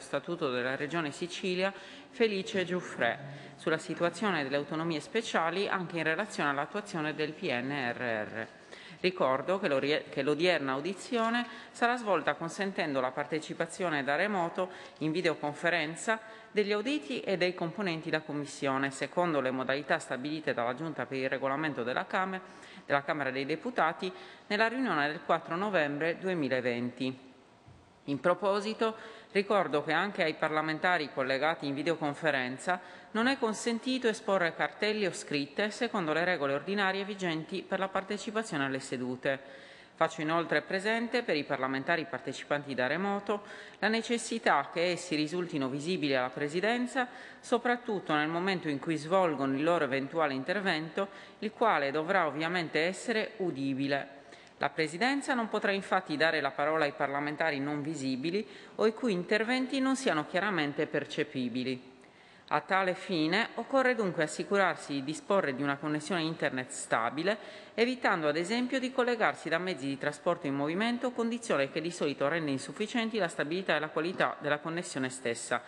Statuto della Regione Sicilia Felice Giuffrè sulla situazione delle autonomie speciali anche in relazione all'attuazione del PNRR. Ricordo che l'odierna audizione sarà svolta consentendo la partecipazione da remoto in videoconferenza degli auditi e dei componenti della Commissione, secondo le modalità stabilite dalla Giunta per il Regolamento della Camera dei Deputati nella riunione del 4 novembre 2020. In proposito, ricordo che anche ai parlamentari collegati in videoconferenza non è consentito esporre cartelli o scritte secondo le regole ordinarie vigenti per la partecipazione alle sedute. Faccio inoltre presente per i parlamentari partecipanti da remoto la necessità che essi risultino visibili alla Presidenza, soprattutto nel momento in cui svolgono il loro eventuale intervento, il quale dovrà ovviamente essere udibile. La Presidenza non potrà infatti dare la parola ai parlamentari non visibili o i cui interventi non siano chiaramente percepibili. A tale fine occorre dunque assicurarsi di disporre di una connessione internet stabile, evitando ad esempio di collegarsi da mezzi di trasporto in movimento, condizione che di solito rende insufficienti la stabilità e la qualità della connessione stessa.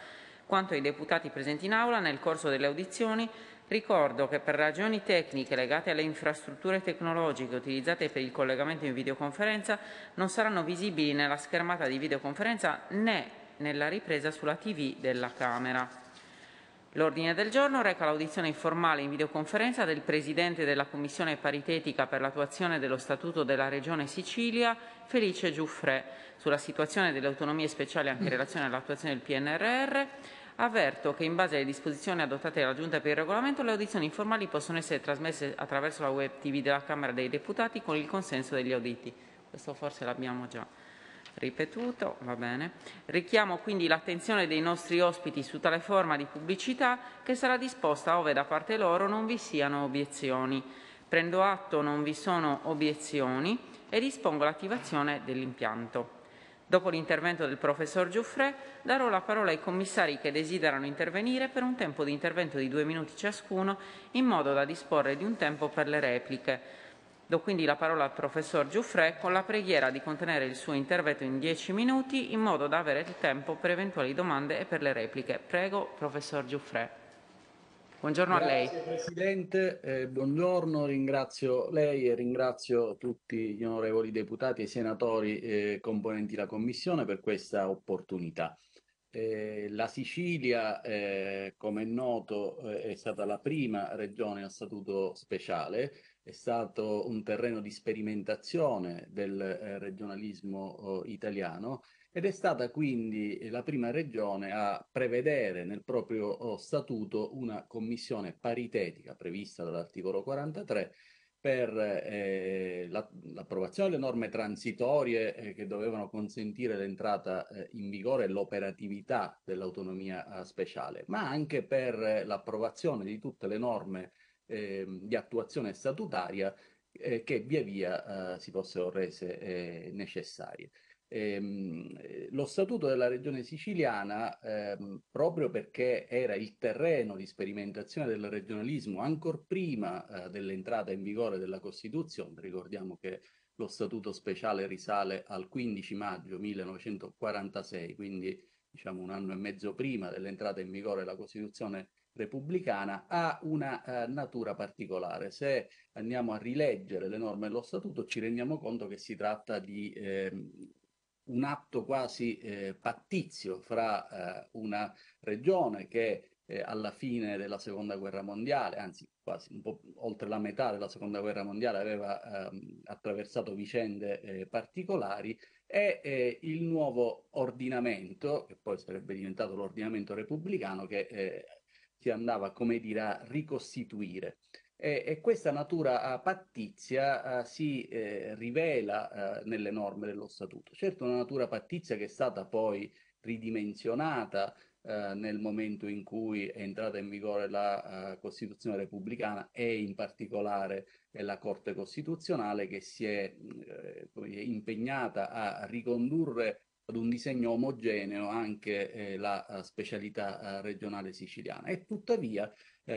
Quanto ai deputati presenti in aula, nel corso delle audizioni ricordo che per ragioni tecniche legate alle infrastrutture tecnologiche utilizzate per il collegamento in videoconferenza non saranno visibili nella schermata di videoconferenza né nella ripresa sulla TV della Camera. L'ordine del giorno reca l'audizione informale in videoconferenza del Presidente della Commissione paritetica per l'attuazione dello Statuto della Regione Sicilia, Felice Giuffrè, sulla situazione delle autonomie speciali anche in relazione all'attuazione del PNRR. Avverto che in base alle disposizioni adottate dalla Giunta per il Regolamento le audizioni informali possono essere trasmesse attraverso la web TV della Camera dei Deputati con il consenso degli auditi. Questo forse l'abbiamo già ripetuto, va bene. Richiamo quindi l'attenzione dei nostri ospiti su tale forma di pubblicità che sarà disposta ove da parte loro non vi siano obiezioni. Prendo atto non vi sono obiezioni e dispongo l'attivazione dell'impianto. Dopo l'intervento del professor Giuffrè darò la parola ai commissari che desiderano intervenire per un tempo di intervento di 2 minuti ciascuno, in modo da disporre di un tempo per le repliche. Do quindi la parola al professor Giuffrè con la preghiera di contenere il suo intervento in 10 minuti, in modo da avere il tempo per eventuali domande e per le repliche. Prego, professor Giuffrè. Buongiorno a lei. Grazie Presidente, buongiorno, ringrazio lei e ringrazio tutti gli onorevoli deputati e senatori componenti la Commissione per questa opportunità. La Sicilia, come è noto, è stata la prima regione a statuto speciale, è stato un terreno di sperimentazione del regionalismo italiano ed è stata quindi la prima regione a prevedere nel proprio statuto una commissione paritetica prevista dall'articolo 43 per l'approvazione delle norme transitorie che dovevano consentire l'entrata in vigore e l'operatività dell'autonomia speciale, ma anche per l'approvazione di tutte le norme di attuazione statutaria che via via si fossero rese necessarie. Lo Statuto della Regione Siciliana, proprio perché era il terreno di sperimentazione del regionalismo ancor prima dell'entrata in vigore della Costituzione, ricordiamo che lo Statuto speciale risale al 15 maggio 1946, quindi diciamo un anno e mezzo prima dell'entrata in vigore della Costituzione repubblicana, ha una natura particolare. Se andiamo a rileggere le norme dello Statuto ci rendiamo conto che si tratta di un atto quasi pattizio fra una regione che alla fine della Seconda Guerra Mondiale, anzi quasi un po' oltre la metà della Seconda Guerra Mondiale, aveva attraversato vicende particolari, e il nuovo ordinamento, che poi sarebbe diventato l'ordinamento repubblicano, che si andava, come dire, a ricostituire. E questa natura pattizia si rivela nelle norme dello Statuto. Certo, una natura pattizia che è stata poi ridimensionata nel momento in cui è entrata in vigore la Costituzione repubblicana e in particolare la Corte Costituzionale, che si è impegnata a ricondurre ad un disegno omogeneo anche la specialità regionale siciliana. E tuttavia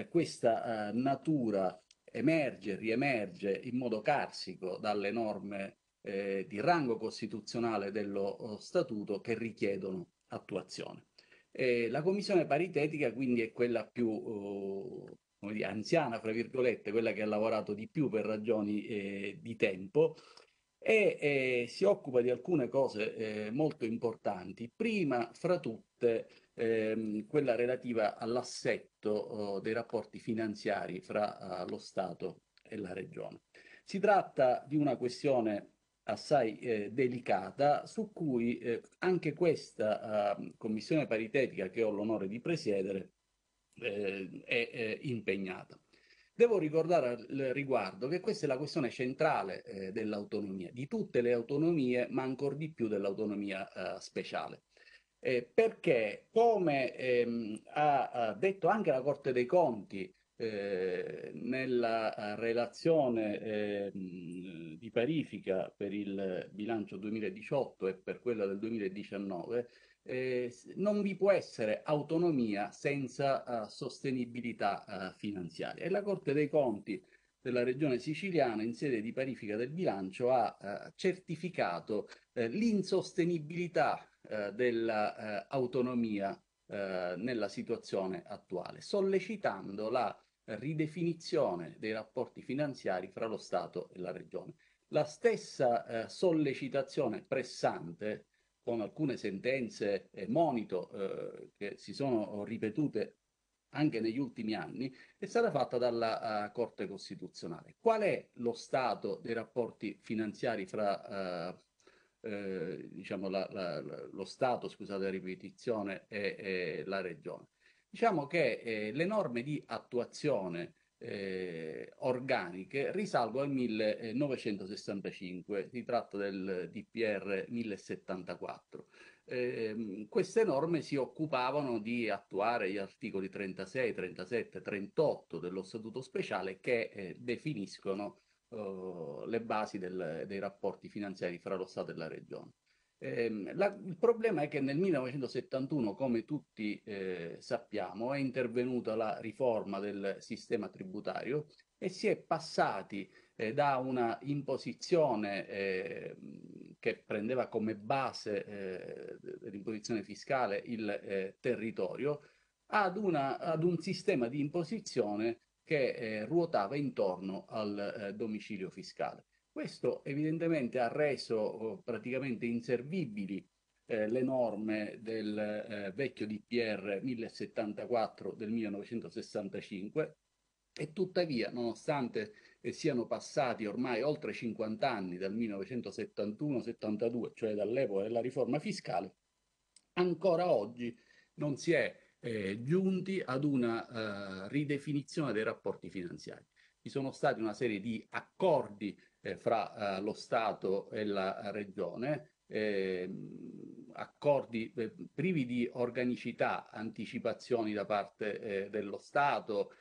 questa natura emerge, riemerge in modo carsico dalle norme di rango costituzionale dello Statuto che richiedono attuazione. La commissione paritetica quindi è quella più come dire, anziana, fra virgolette, quella che ha lavorato di più per ragioni di tempo e si occupa di alcune cose molto importanti. Prima fra tutte quella relativa all'assetto dei rapporti finanziari fra lo Stato e la Regione. Si tratta di una questione assai delicata, su cui anche questa commissione paritetica che ho l'onore di presiedere è impegnata. Devo ricordare al riguardo che questa è la questione centrale dell'autonomia, di tutte le autonomie, ma ancor di più dell'autonomia speciale. Perché, come ha detto anche la Corte dei Conti, nella relazione di parifica per il bilancio 2018 e per quella del 2019, non vi può essere autonomia senza sostenibilità finanziaria. E la Corte dei Conti della Regione Siciliana, in sede di parifica del bilancio, ha certificato l'insostenibilità dell'autonomia nella situazione attuale, sollecitando la ridefinizione dei rapporti finanziari fra lo Stato e la Regione. La stessa sollecitazione pressante, con alcune sentenze monito che si sono ripetute anche negli ultimi anni, è stata fatta dalla Corte Costituzionale. Qual è lo stato dei rapporti finanziari fra diciamo lo Stato, scusate la ripetizione, e la Regione? Diciamo che le norme di attuazione organiche risalgono al 1965, si tratta del DPR 1074. Queste norme si occupavano di attuare gli articoli 36, 37, 38 dello Statuto speciale che definiscono le basi dei rapporti finanziari fra lo Stato e la Regione. Il problema è che nel 1971, come tutti sappiamo, è intervenuta la riforma del sistema tributario e si è passati da una imposizione che prendeva come base dell'imposizione fiscale il territorio ad un sistema di imposizione che ruotava intorno al domicilio fiscale. Questo evidentemente ha reso praticamente inservibili le norme del vecchio DPR 1074 del 1965 e tuttavia, nonostante siano passati ormai oltre 50 anni dal 1971-72, cioè dall'epoca della riforma fiscale, ancora oggi non si è giunti ad una ridefinizione dei rapporti finanziari. Ci sono stati una serie di accordi fra lo Stato e la Regione, accordi privi di organicità, anticipazioni da parte dello Stato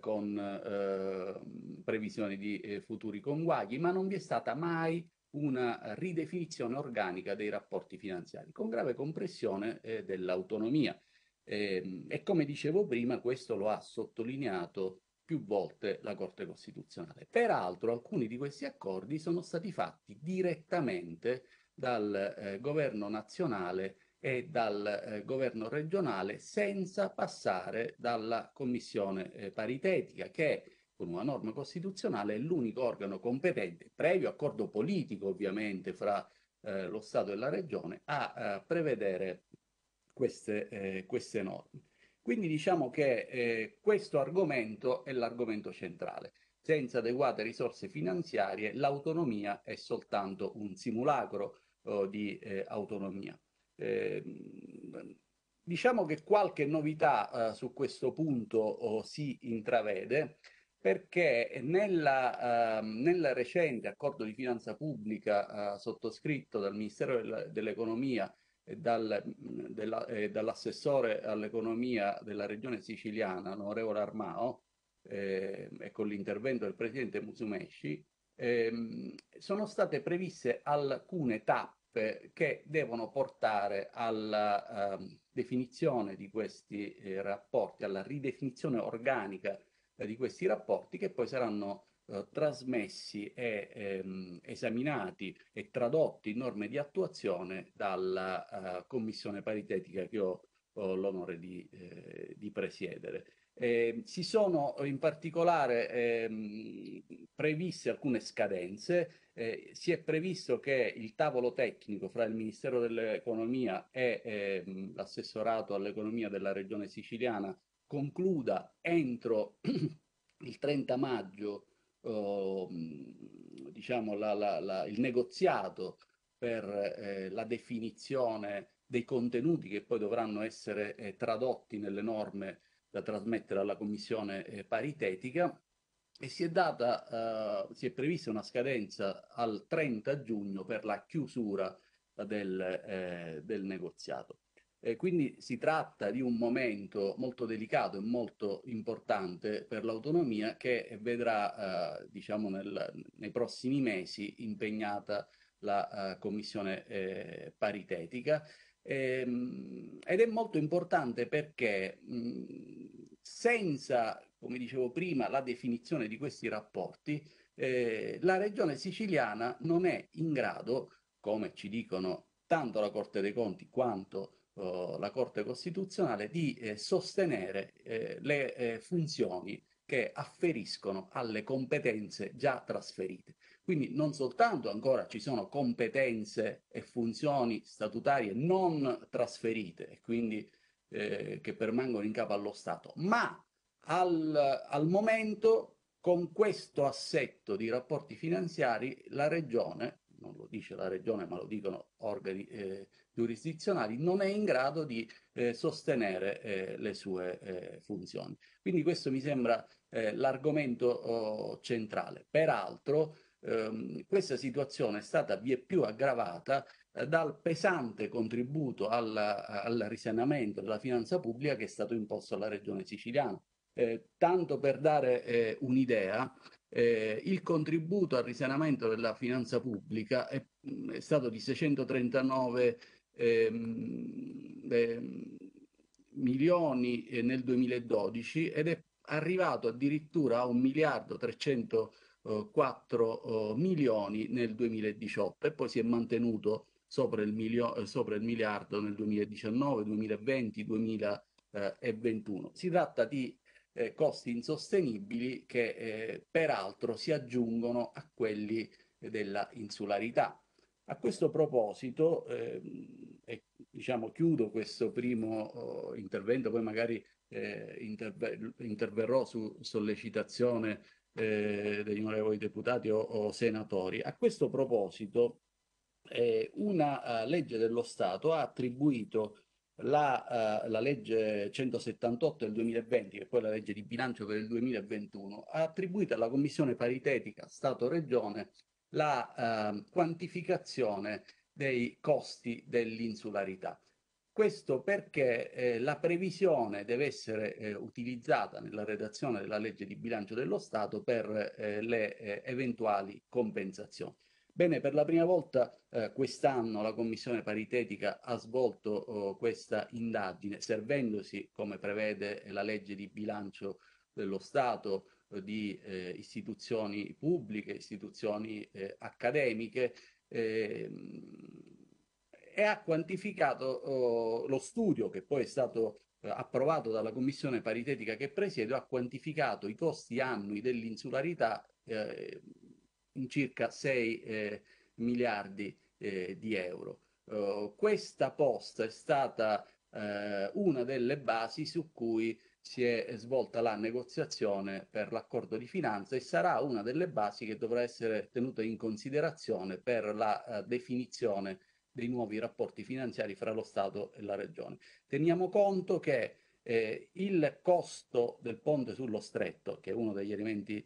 con previsioni di futuri conguagli, ma non vi è stata mai una ridefinizione organica dei rapporti finanziari, con grave compressione dell'autonomia. E come dicevo prima, questo lo ha sottolineato più volte la Corte Costituzionale. Peraltro alcuni di questi accordi sono stati fatti direttamente dal governo nazionale e dal governo regionale senza passare dalla commissione paritetica, che con una norma costituzionale è l'unico organo competente, previo accordo politico ovviamente fra lo Stato e la Regione, a prevedere queste norme. Quindi diciamo che questo argomento è l'argomento centrale. Senza adeguate risorse finanziarie l'autonomia è soltanto un simulacro di autonomia. Diciamo che qualche novità su questo punto si intravede, perché nel recente accordo di finanza pubblica sottoscritto dal Ministero dell'Economia dall'assessore all'economia della Regione Siciliana, l'onorevole Armao, e con l'intervento del presidente Musumeci, sono state previste alcune tappe che devono portare alla definizione di questi rapporti, alla ridefinizione organica di questi rapporti, che poi saranno trasmessi e esaminati e tradotti in norme di attuazione dalla commissione paritetica che ho ho l'onore di presiedere. Si sono in particolare previste alcune scadenze, si è previsto che il tavolo tecnico fra il Ministero dell'Economia e l'assessorato all'economia della Regione Siciliana concluda entro il 30 maggio diciamo il negoziato per la definizione dei contenuti che poi dovranno essere tradotti nelle norme da trasmettere alla commissione paritetica, e si è prevista una scadenza al 30 giugno per la chiusura del negoziato. Quindi si tratta di un momento molto delicato e molto importante per l'autonomia, che vedrà diciamo nei prossimi mesi impegnata la commissione paritetica. Ed è molto importante perché senza, come dicevo prima, la definizione di questi rapporti, la Regione Siciliana non è in grado, come ci dicono tanto la Corte dei Conti quanto la Corte Costituzionale, di sostenere le funzioni che afferiscono alle competenze già trasferite. Quindi non soltanto ancora ci sono competenze e funzioni statutarie non trasferite, e quindi che permangono in capo allo Stato, ma al momento, con questo assetto di rapporti finanziari, la Regione, non lo dice la Regione ma lo dicono organi giurisdizionali, non è in grado di sostenere le sue funzioni. Quindi questo mi sembra l'argomento centrale. Peraltro questa situazione è stata vieppiù aggravata dal pesante contributo al risanamento della finanza pubblica che è stato imposto alla Regione Siciliana. Tanto per dare un'idea, il contributo al risanamento della finanza pubblica è stato di 639 milioni nel 2012 ed è arrivato addirittura a 1.304 milioni nel 2018, e poi si è mantenuto sopra il miliardo nel 2019, 2020, 2021. Si tratta di costi insostenibili che peraltro si aggiungono a quelli della insularità. A questo proposito, diciamo, chiudo questo primo intervento, poi magari interverrò su sollecitazione degli onorevoli deputati o senatori. A questo proposito una legge dello Stato ha attribuito la legge 178 del 2020, che è poi la legge di bilancio per il 2021, ha attribuito alla Commissione paritetica Stato-Regione la quantificazione dei costi dell'insularità. Questo perché la previsione deve essere utilizzata nella redazione della legge di bilancio dello Stato per le eventuali compensazioni. Bene, per la prima volta quest'anno la Commissione paritetica ha svolto questa indagine, servendosi, come prevede la legge di bilancio dello Stato, di istituzioni pubbliche, istituzioni accademiche, e ha quantificato lo studio che poi è stato approvato dalla Commissione paritetica che presiedo, ha quantificato i costi annui dell'insularità in circa 6 miliardi di euro. Questa posta è stata una delle basi su cui si è svolta la negoziazione per l'accordo di finanza, e sarà una delle basi che dovrà essere tenuta in considerazione per la definizione dei nuovi rapporti finanziari fra lo Stato e la Regione. Teniamo conto che il costo del ponte sullo stretto, che è uno degli elementi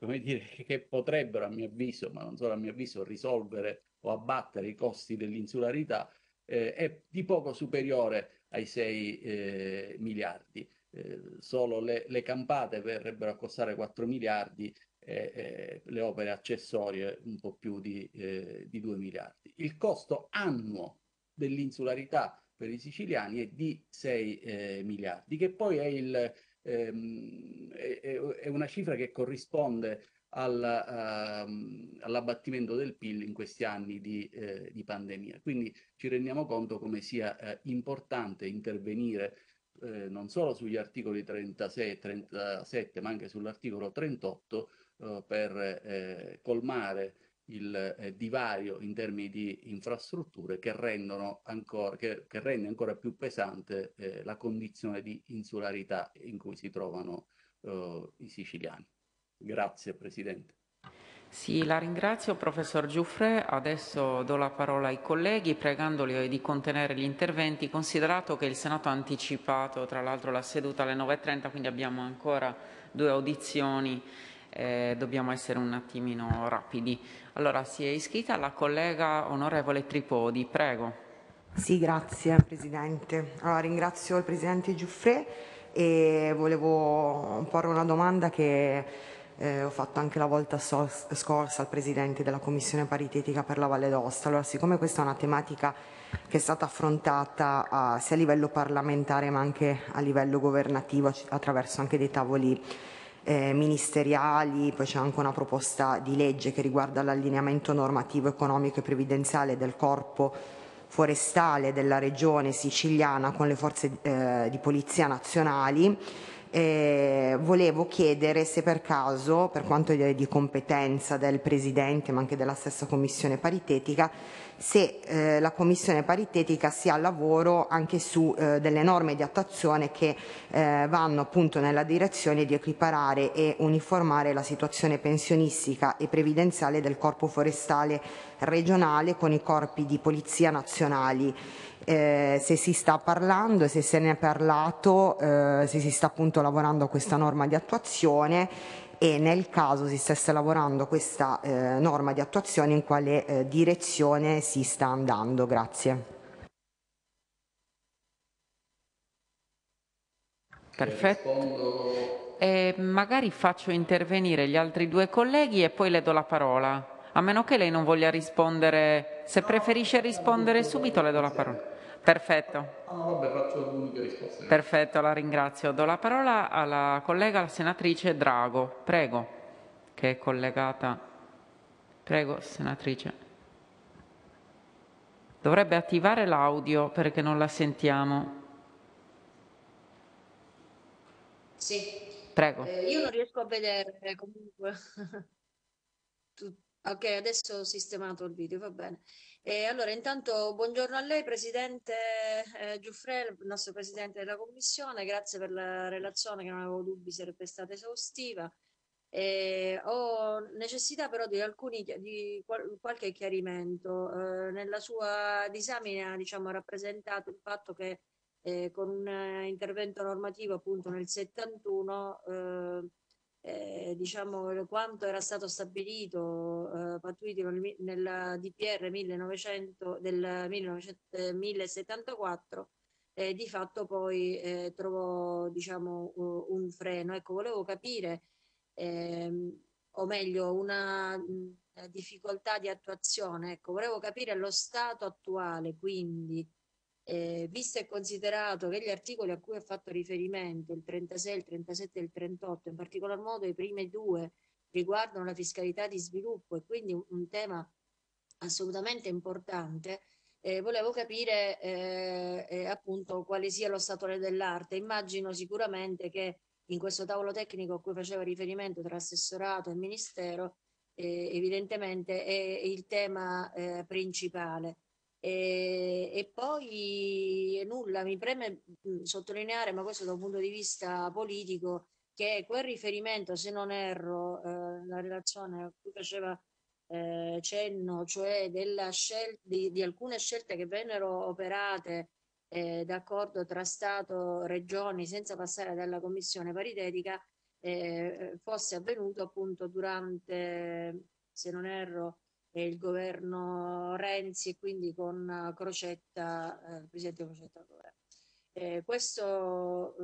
come dire, che potrebbero, a mio avviso, ma non solo a mio avviso, risolvere o abbattere i costi dell'insularità, è di poco superiore ai 6 miliardi. Solo le campate verrebbero a costare 4 miliardi e le opere accessorie un po' più di 2 miliardi. Il costo annuo dell'insularità per i siciliani è di 6 miliardi, che poi è una cifra che corrisponde all'abbattimento del PIL in questi anni di pandemia. Quindi ci rendiamo conto come sia importante intervenire non solo sugli articoli 36 e 37, ma anche sull'articolo 38 per colmare il divario in termini di infrastrutture che rende ancora più pesante la condizione di insularità in cui si trovano i siciliani. Grazie Presidente. Sì, la ringrazio Professor Giuffre. Adesso do la parola ai colleghi pregandoli di contenere gli interventi, considerato che il Senato ha anticipato tra l'altro la seduta alle 9:30, quindi abbiamo ancora due audizioni. Dobbiamo essere un attimino rapidi. Allora si è iscritta la collega onorevole Tripodi, prego. Sì, grazie Presidente. Allora, ringrazio il Presidente Giuffre e volevo porre una domanda che ho fatto anche la volta scorsa al Presidente della Commissione Paritetica per la Valle d'Aosta. Allora, siccome questa è una tematica che è stata affrontata sia a livello parlamentare ma anche a livello governativo attraverso anche dei tavoli ministeriali, poi c'è anche una proposta di legge che riguarda l'allineamento normativo, economico e previdenziale del corpo forestale della regione siciliana con le forze di polizia nazionali. Volevo chiedere se per caso, per quanto di competenza del Presidente ma anche della stessa Commissione Paritetica, se la Commissione Paritetica sia al lavoro anche su delle norme di attuazione che vanno appunto nella direzione di equiparare e uniformare la situazione pensionistica e previdenziale del Corpo Forestale regionale con i corpi di polizia nazionali. Se si sta parlando, se se ne è parlato, se si sta appunto lavorando a questa norma di attuazione e nel caso si stesse lavorando a questa norma di attuazione in quale direzione si sta andando. Grazie. Perfetto. Magari faccio intervenire gli altri due colleghi e poi le do la parola. A meno che lei non voglia rispondere, se preferisce rispondere subito le do la parola. Perfetto. Vabbè, faccio l'unica risposta. Perfetto, la ringrazio. Do la parola alla collega, la senatrice Drago, prego, che è collegata. Prego, senatrice. Dovrebbe attivare l'audio perché non la sentiamo. Sì. Prego. Io non riesco a vedere comunque. Ok, adesso ho sistemato il video, va bene. Allora, intanto buongiorno a lei Presidente Giuffre, il nostro Presidente della Commissione, grazie per la relazione che non avevo dubbi sarebbe stata esaustiva. Ho necessità però di qualche chiarimento. Nella sua disamina diciamo, ha rappresentato il fatto che con un intervento normativo appunto nel 71 diciamo quanto era stato stabilito pattuito nella DPR 1900 del 1074 di fatto poi trovò diciamo un freno. Ecco, volevo capire o meglio una difficoltà di attuazione. Ecco, volevo capire lo stato attuale, quindi visto e considerato che gli articoli a cui ha fatto riferimento, il 36, il 37 e il 38, in particolar modo i primi due riguardano la fiscalità di sviluppo e quindi un tema assolutamente importante, volevo capire appunto quale sia lo stato dell'arte. Immagino sicuramente che in questo tavolo tecnico a cui faceva riferimento tra assessorato e ministero evidentemente è il tema principale. E poi nulla, mi preme sottolineare, ma questo da un punto di vista politico, che quel riferimento, se non erro, la relazione a cui faceva cenno, cioè della di alcune scelte che vennero operate d'accordo tra Stato e Regioni senza passare dalla Commissione Paritetica, fosse avvenuto appunto durante, se non erro, il governo Renzi e quindi con Crocetta, il presidente Crocetta. Questo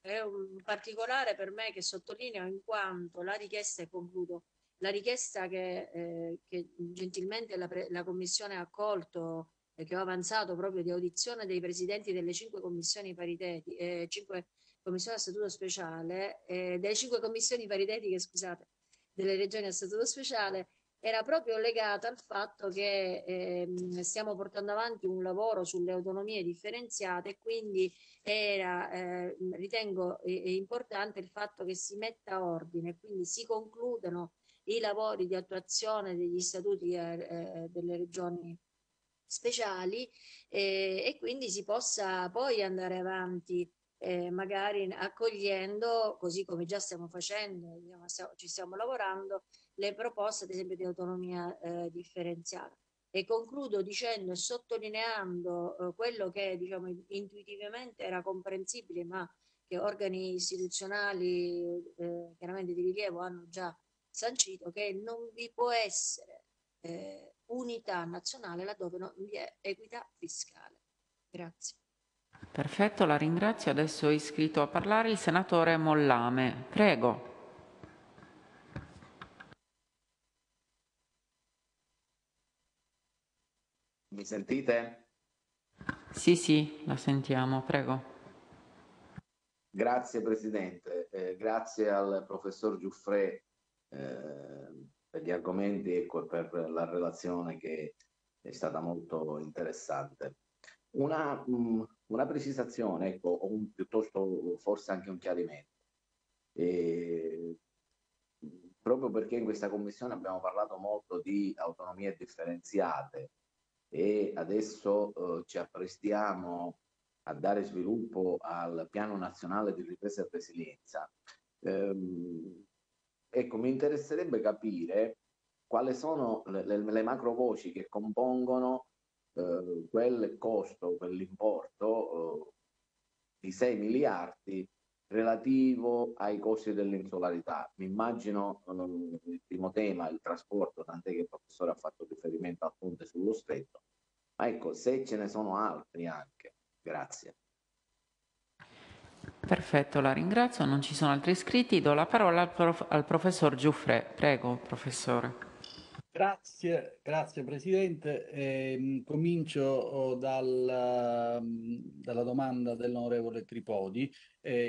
è un particolare per me che sottolineo in quanto la richiesta, e concludo, la richiesta che gentilmente la Commissione ha accolto e che ho avanzato proprio di audizione dei presidenti delle 5 commissioni paritetiche, 5 commissioni a statuto speciale, delle 5 commissioni paritetiche, scusate, delle regioni a statuto speciale era proprio legata al fatto che stiamo portando avanti un lavoro sulle autonomie differenziate, e quindi era, ritengo importante il fatto che si metta ordine, quindi si concludano i lavori di attuazione degli statuti delle regioni speciali e quindi si possa poi andare avanti magari accogliendo, così come già stiamo facendo, ci stiamo lavorando, le proposte ad esempio di autonomia differenziata. E concludo dicendo e sottolineando quello che diciamo intuitivamente era comprensibile, ma che organi istituzionali chiaramente di rilievo hanno già sancito, che non vi può essere unità nazionale laddove non vi è equità fiscale. Grazie. Perfetto, la ringrazio. Adesso è iscritto a parlare il senatore Mollame. Prego. Mi sentite? Sì, sì, la sentiamo, prego. Grazie Presidente, grazie al Professor Giuffrè per gli argomenti e per la relazione che è stata molto interessante. Una precisazione, ecco, o piuttosto forse anche un chiarimento. Proprio perché in questa Commissione abbiamo parlato molto di autonomie differenziate e adesso ci apprestiamo a dare sviluppo al Piano Nazionale di Ripresa e Resilienza. Ecco, mi interesserebbe capire quali sono le macro voci che compongono quel costo, quell'importo di 6 miliardi relativo ai costi dell'insularità. Mi immagino il primo tema, il trasporto, tant'è che il professore ha fatto riferimento al ponte sullo stretto, ma ecco, se ce ne sono altri anche. Grazie. Perfetto, la ringrazio, non ci sono altri iscritti, do la parola al professor Giuffrè. Prego, professore. Grazie Presidente. Comincio dalla domanda dell'onorevole Tripodi.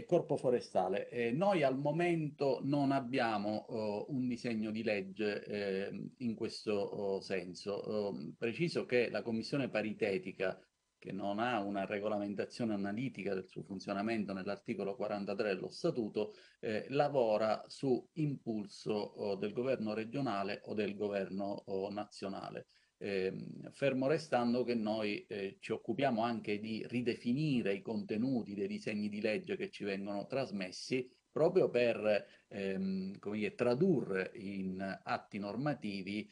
Corpo forestale. Noi al momento non abbiamo un disegno di legge in questo senso. Preciso che la Commissione paritetica, che non ha una regolamentazione analitica del suo funzionamento nell'articolo 43 dello Statuto, lavora su impulso del governo regionale o del governo nazionale. Fermo restando che noi ci occupiamo anche di ridefinire i contenuti dei disegni di legge che ci vengono trasmessi, proprio per come dire, tradurre in atti normativi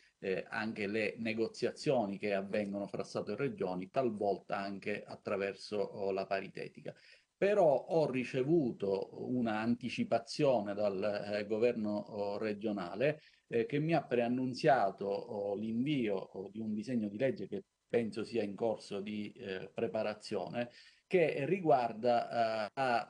anche le negoziazioni che avvengono fra Stato e Regioni, talvolta anche attraverso la paritetica. Però ho ricevuto una anticipazione dal governo regionale che mi ha preannunziato l'invio di un disegno di legge che penso sia in corso di preparazione, che riguarda la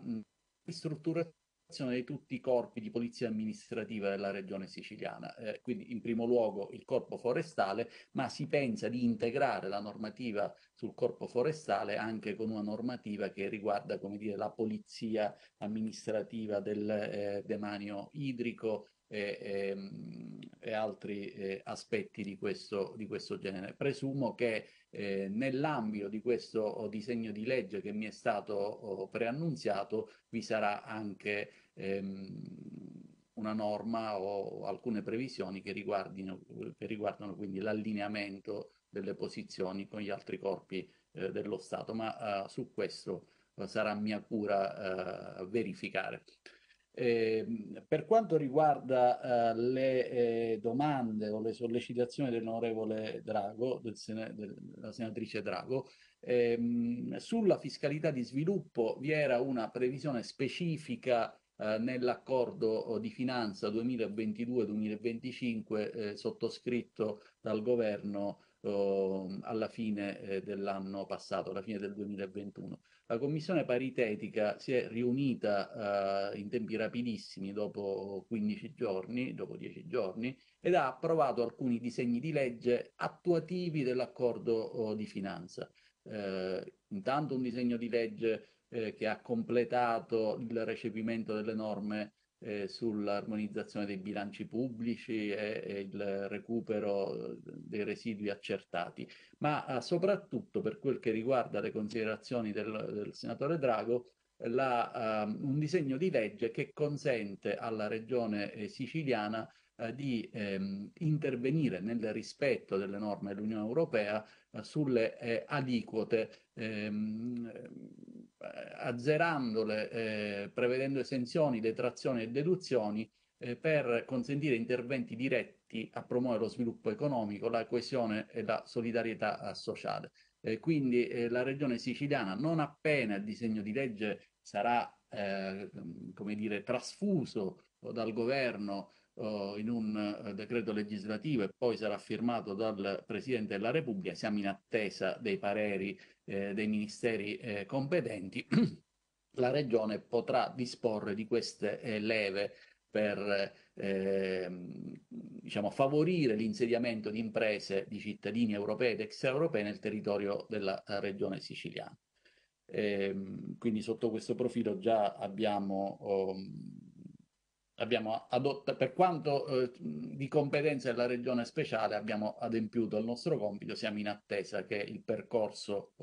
ristrutturazione di tutti i corpi di polizia amministrativa della regione siciliana, quindi in primo luogo il corpo forestale, ma si pensa di integrare la normativa sul corpo forestale anche con una normativa che riguarda, come dire, la polizia amministrativa del demanio idrico e altri aspetti di questo genere. Presumo che nell'ambito di questo disegno di legge che mi è stato preannunziato vi sarà anche una norma o alcune previsioni che riguardano quindi l'allineamento delle posizioni con gli altri corpi dello Stato, ma su questo sarà mia cura verificare. Per quanto riguarda le domande o le sollecitazioni dell'onorevole Drago, della senatrice Drago, sulla fiscalità di sviluppo vi era una previsione specifica nell'accordo di finanza 2022-2025 sottoscritto dal governo alla fine dell'anno passato, alla fine del 2021. La Commissione paritetica si è riunita in tempi rapidissimi, dopo 15 giorni, dopo 10 giorni, ed ha approvato alcuni disegni di legge attuativi dell'accordo di finanza. Intanto un disegno di legge che ha completato il recepimento delle norme sull'armonizzazione dei bilanci pubblici e il recupero dei residui accertati, ma soprattutto per quel che riguarda le considerazioni del senatore Drago, un disegno di legge che consente alla regione siciliana di intervenire nel rispetto delle norme dell'Unione Europea sulle aliquote, azzerandole, prevedendo esenzioni, detrazioni e deduzioni per consentire interventi diretti a promuovere lo sviluppo economico, la coesione e la solidarietà sociale. Quindi la regione siciliana, non appena il disegno di legge sarà come dire, trasfuso dal governo in un decreto legislativo e poi sarà firmato dal Presidente della Repubblica, siamo in attesa dei pareri dei ministeri competenti, la regione potrà disporre di queste leve per diciamo, favorire l'insediamento di imprese di cittadini europei ed extraeuropei nel territorio della regione siciliana. Quindi sotto questo profilo già abbiamo adottato, per quanto di competenza della regione speciale, abbiamo adempiuto al nostro compito, siamo in attesa che il percorso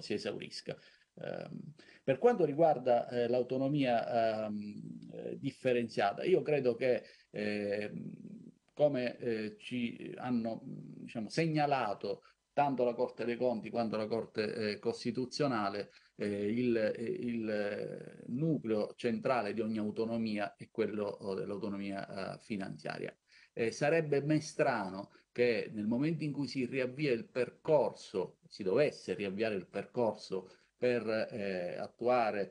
si esaurisca. Per quanto riguarda l'autonomia differenziata, io credo che come ci hanno diciamo, segnalato tanto la Corte dei Conti quanto la Corte Costituzionale, il nucleo centrale di ogni autonomia è quello dell'autonomia finanziaria. Sarebbe ben strano che nel momento in cui si dovesse riavviare il percorso per attuare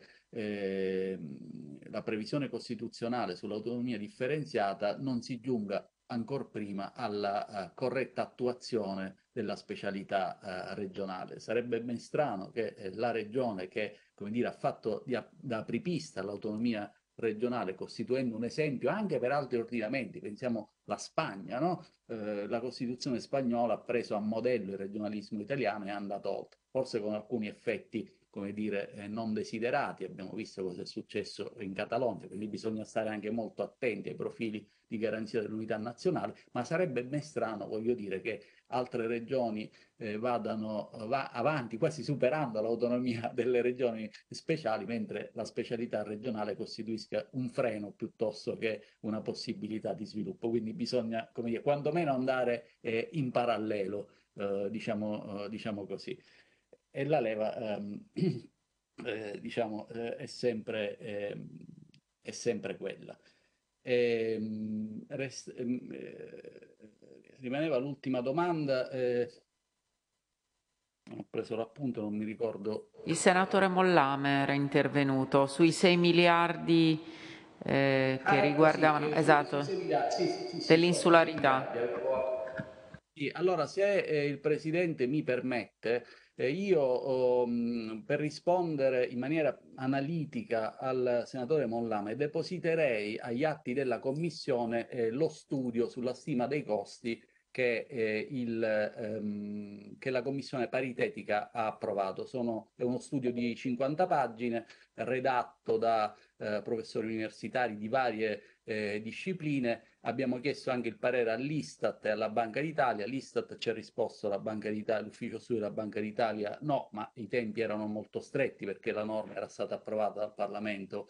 la previsione costituzionale sull'autonomia differenziata, non si giunga ancor prima alla corretta attuazione della specialità regionale. Sarebbe ben strano che la regione che, come dire, ha fatto da apripista all'autonomia regionale, costituendo un esempio anche per altri ordinamenti, pensiamo alla Spagna, no? La Costituzione spagnola ha preso a modello il regionalismo italiano e è andata oltre, forse con alcuni effetti, come dire, non desiderati. Abbiamo visto cosa è successo in Catalogna, quindi bisogna stare anche molto attenti ai profili di garanzia dell'unità nazionale, ma sarebbe ben strano, voglio dire, che altre regioni vadano avanti, quasi superando l'autonomia delle regioni speciali, mentre la specialità regionale costituisca un freno piuttosto che una possibilità di sviluppo. Quindi bisogna, come dire, quantomeno andare in parallelo, diciamo così. E la leva diciamo, è sempre quella. Rimaneva l'ultima domanda, ho preso l'appunto, non mi ricordo. Il senatore Mollame era intervenuto sui 6 miliardi che riguardavano, sì, esatto, dell'insularità. Sì, allora se il Presidente mi permette, io per rispondere in maniera analitica al senatore Mollame depositerei agli atti della Commissione lo studio sulla stima dei costi che la Commissione paritetica ha approvato. È uno studio di 50 pagine redatto da professori universitari di varie discipline. Abbiamo chiesto anche il parere all'Istat e alla Banca d'Italia. L'Istat ci ha risposto, l'Ufficio Studi della Banca d'Italia no, ma i tempi erano molto stretti perché la norma era stata approvata dal Parlamento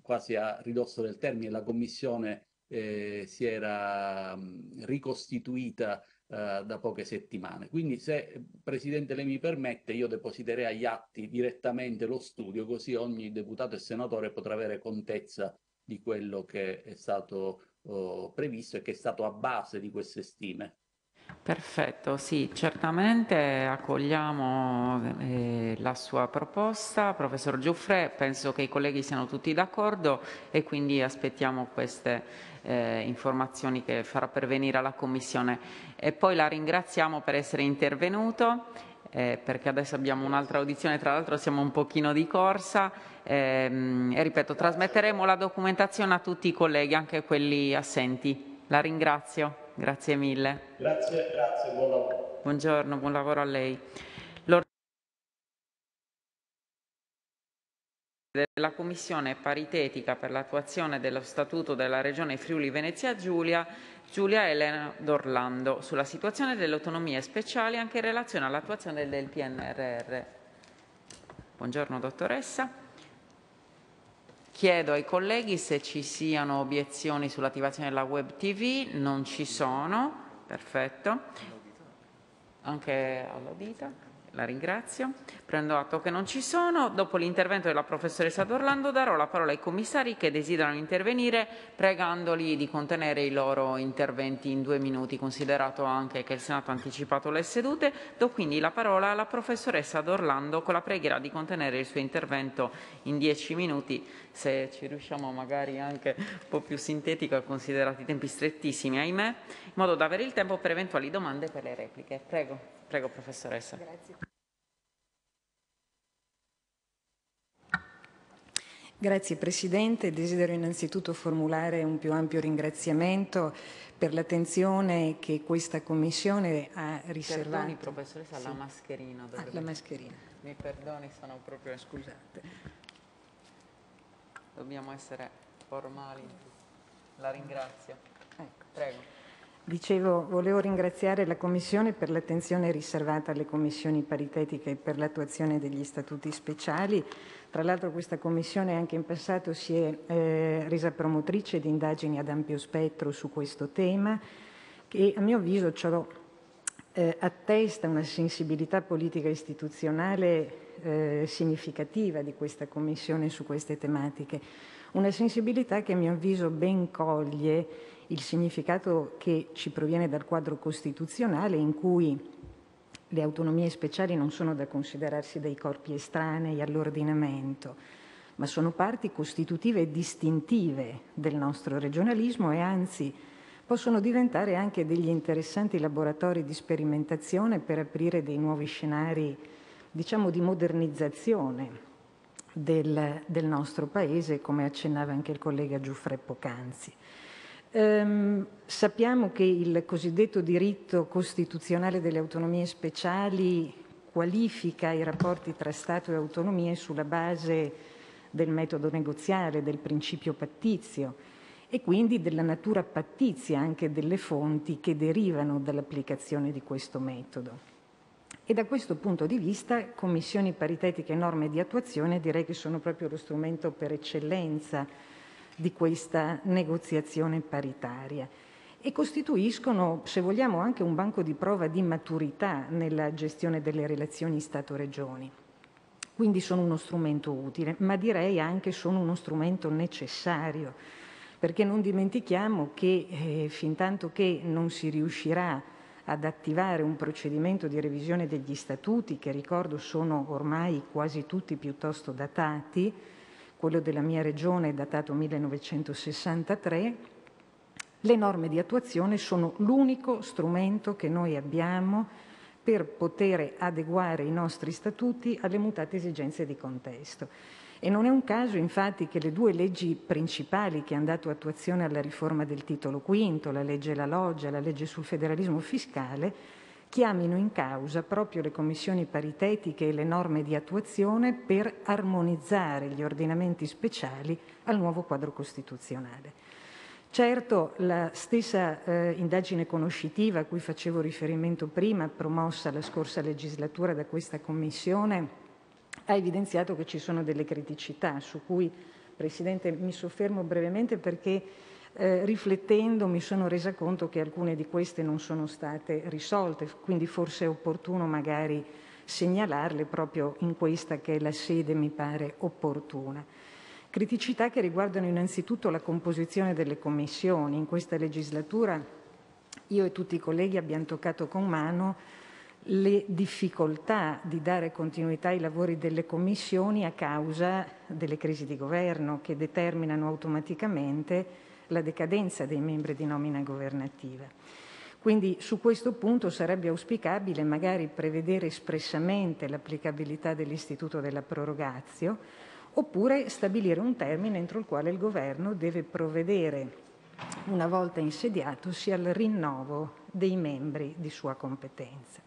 quasi a ridosso del termine. La Commissione si era ricostituita da poche settimane. Quindi se Presidente lei mi permette, io depositerei agli atti direttamente lo studio, così ogni deputato e senatore potrà avere contezza di quello che è stato previsto e che è stato a base di queste stime. Perfetto, sì, certamente accogliamo la sua proposta, professor Giuffrè. Penso che i colleghi siano tutti d'accordo e quindi aspettiamo queste informazioni che farà pervenire alla Commissione. E poi la ringraziamo per essere intervenuto, perché adesso abbiamo un'altra audizione, tra l'altro siamo un pochino di corsa e ripeto, trasmetteremo la documentazione a tutti i colleghi, anche quelli assenti. La ringrazio. Grazie mille. Grazie, grazie, buon lavoro. Buongiorno, buon lavoro a lei. della Commissione paritetica per l'attuazione dello Statuto della Regione Friuli Venezia Giulia, Giulia Elena D'Orlando, sulla situazione delle autonomie speciali anche in relazione all'attuazione del PNRR. Buongiorno dottoressa. Chiedo ai colleghi se ci siano obiezioni sull'attivazione della web TV. Non ci sono. Perfetto. Anche all'audita. La ringrazio. Prendo atto che non ci sono. Dopo l'intervento della professoressa D'Orlando darò la parola ai commissari che desiderano intervenire, pregandoli di contenere i loro interventi in 2 minuti, considerato anche che il Senato ha anticipato le sedute. Do quindi la parola alla professoressa D'Orlando con la preghiera di contenere il suo intervento in 10 minuti, se ci riusciamo, magari anche un po' più sintetico, considerati i tempi strettissimi, ahimè, in modo da avere il tempo per eventuali domande e per le repliche. Prego. Prego, professoressa. Grazie Presidente, desidero innanzitutto formulare un più ampio ringraziamento per l'attenzione che questa Commissione ha riservato. Perdoni professoressa, alla mascherina. Dovrebbe... la mascherina. Mi perdoni, sono proprio... Scusate. Dobbiamo essere formali. La ringrazio. Ecco. Prego. Dicevo, volevo ringraziare la Commissione per l'attenzione riservata alle commissioni paritetiche e per l'attuazione degli statuti speciali. Tra l'altro questa Commissione anche in passato si è resa promotrice di indagini ad ampio spettro su questo tema e a mio avviso ciò attesta una sensibilità politica istituzionale significativa di questa Commissione su queste tematiche. Una sensibilità che a mio avviso ben coglie il significato che ci proviene dal quadro costituzionale in cui le autonomie speciali non sono da considerarsi dei corpi estranei all'ordinamento, ma sono parti costitutive e distintive del nostro regionalismo e anzi possono diventare anche degli interessanti laboratori di sperimentazione per aprire dei nuovi scenari, diciamo, di modernizzazione del nostro Paese, come accennava anche il collega Giuffre poc'anzi. Sappiamo che il cosiddetto diritto costituzionale delle autonomie speciali qualifica i rapporti tra Stato e autonomie sulla base del metodo negoziale, del principio pattizio e quindi della natura pattizia anche delle fonti che derivano dall'applicazione di questo metodo. E da questo punto di vista commissioni paritetiche e norme di attuazione direi che sono proprio lo strumento per eccellenza di questa negoziazione paritaria e costituiscono, se vogliamo, anche un banco di prova di maturità nella gestione delle relazioni Stato-Regioni. Quindi sono uno strumento utile, ma direi anche sono uno strumento necessario, perché non dimentichiamo che fintanto che non si riuscirà ad attivare un procedimento di revisione degli statuti, che ricordo sono ormai quasi tutti piuttosto datati, quello della mia regione è datato 1963, le norme di attuazione sono l'unico strumento che noi abbiamo per poter adeguare i nostri statuti alle mutate esigenze di contesto. E non è un caso, infatti, che le 2 leggi principali che hanno dato attuazione alla riforma del titolo V, la legge La Loggia, la legge sul federalismo fiscale, chiamino in causa proprio le commissioni paritetiche e le norme di attuazione per armonizzare gli ordinamenti speciali al nuovo quadro costituzionale. Certo, la stessa indagine conoscitiva a cui facevo riferimento prima, promossa la scorsa legislatura da questa Commissione, ha evidenziato che ci sono delle criticità su cui, Presidente, mi soffermo brevemente perché riflettendo mi sono resa conto che alcune di queste non sono state risolte, quindi forse è opportuno magari segnalarle proprio in questa che è la sede, mi pare opportuna. Criticità che riguardano innanzitutto la composizione delle commissioni. In questa legislatura io e tutti i colleghi abbiamo toccato con mano le difficoltà di dare continuità ai lavori delle commissioni a causa delle crisi di governo che determinano automaticamente la decadenza dei membri di nomina governativa. Quindi su questo punto sarebbe auspicabile magari prevedere espressamente l'applicabilità dell'istituto della prorogatio oppure stabilire un termine entro il quale il Governo deve provvedere, una volta insediatosi, al rinnovo dei membri di sua competenza.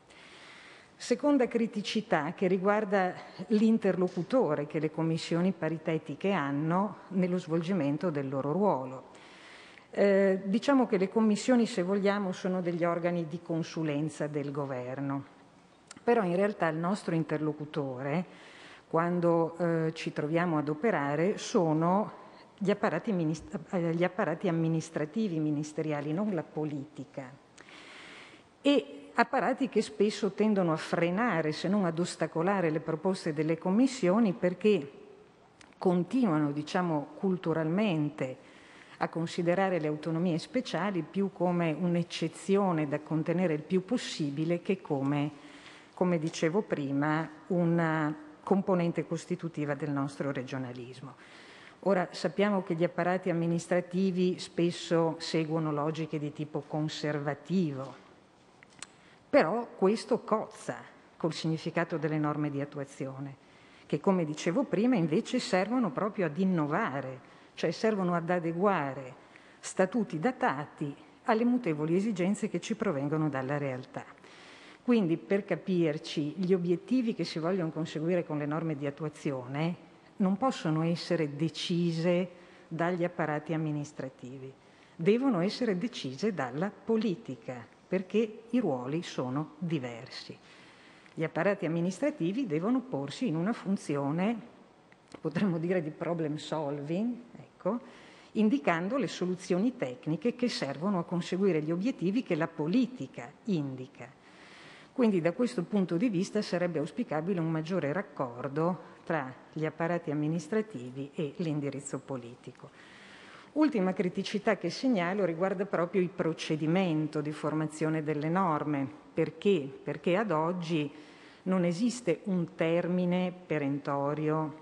Seconda criticità che riguarda l'interlocutore che le commissioni paritetiche hanno nello svolgimento del loro ruolo. Diciamo che le commissioni, se vogliamo, sono degli organi di consulenza del governo, però in realtà il nostro interlocutore, quando ci troviamo ad operare, sono gli apparati amministrativi ministeriali, non la politica. E apparati che spesso tendono a frenare, se non ad ostacolare, le proposte delle commissioni, perché continuano, diciamo, culturalmente a considerare le autonomie speciali più come un'eccezione da contenere il più possibile che come dicevo prima, una componente costitutiva del nostro regionalismo. Ora, sappiamo che gli apparati amministrativi spesso seguono logiche di tipo conservativo, però questo cozza col significato delle norme di attuazione, che, come dicevo prima, invece servono proprio ad innovare, cioè servono ad adeguare statuti datati alle mutevoli esigenze che ci provengono dalla realtà. Quindi, per capirci, gli obiettivi che si vogliono conseguire con le norme di attuazione non possono essere decise dagli apparati amministrativi, devono essere decise dalla politica, perché i ruoli sono diversi. Gli apparati amministrativi devono porsi in una funzione, potremmo dire, di problem solving, ecco, indicando le soluzioni tecniche che servono a conseguire gli obiettivi che la politica indica. Quindi, da questo punto di vista, sarebbe auspicabile un maggiore raccordo tra gli apparati amministrativi e l'indirizzo politico. Ultima criticità che segnalo riguarda proprio il procedimento di formazione delle norme. Perché? Perché ad oggi non esiste un termine perentorio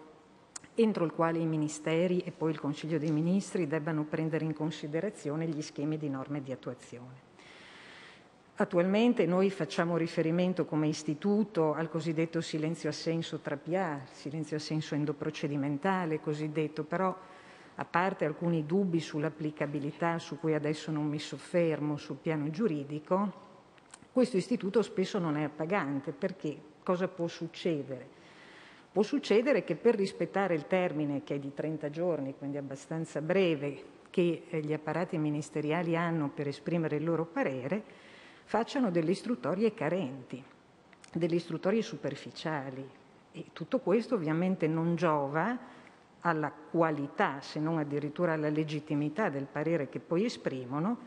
entro il quale i ministeri e poi il Consiglio dei Ministri debbano prendere in considerazione gli schemi di norme di attuazione. Attualmente noi facciamo riferimento come istituto al cosiddetto silenzio assenso TRPA, silenzio assenso endoprocedimentale cosiddetto, però a parte alcuni dubbi sull'applicabilità, su cui adesso non mi soffermo, sul piano giuridico, questo istituto spesso non è appagante, perché cosa può succedere? Può succedere che per rispettare il termine, che è di 30 giorni, quindi abbastanza breve, che gli apparati ministeriali hanno per esprimere il loro parere, facciano delle istruttorie carenti, delle istruttorie superficiali, e tutto questo ovviamente non giova alla qualità, se non addirittura alla legittimità del parere che poi esprimono,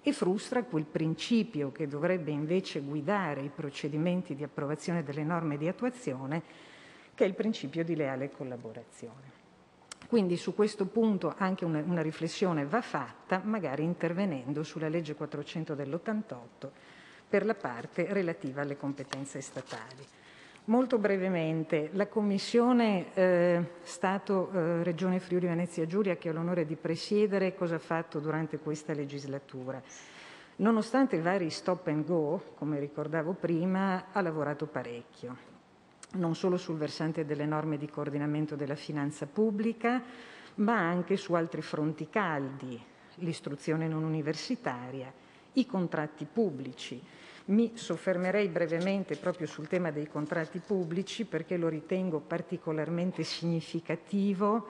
e frustra quel principio che dovrebbe invece guidare i procedimenti di approvazione delle norme di attuazione, che è il principio di leale collaborazione. Quindi su questo punto anche una riflessione va fatta, magari intervenendo sulla legge 400 dell'88 per la parte relativa alle competenze statali. Molto brevemente, la Commissione Stato-Regione Friuli Venezia Giulia, che ho l'onore di presiedere, cosa ha fatto durante questa legislatura? Nonostante i vari stop and go, come ricordavo prima, ha lavorato parecchio, non solo sul versante delle norme di coordinamento della finanza pubblica, ma anche su altri fronti caldi, l'istruzione non universitaria, i contratti pubblici. Mi soffermerei brevemente proprio sul tema dei contratti pubblici, perché lo ritengo particolarmente significativo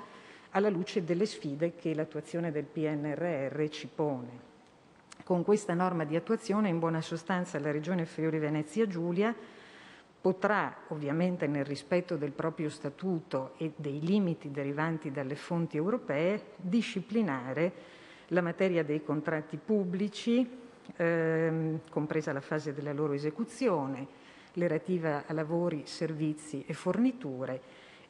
alla luce delle sfide che l'attuazione del PNRR ci pone. Con questa norma di attuazione, in buona sostanza, la Regione Friuli Venezia Giulia potrà, ovviamente nel rispetto del proprio statuto e dei limiti derivanti dalle fonti europee, disciplinare la materia dei contratti pubblici, compresa la fase della loro esecuzione, relativa a lavori, servizi e forniture,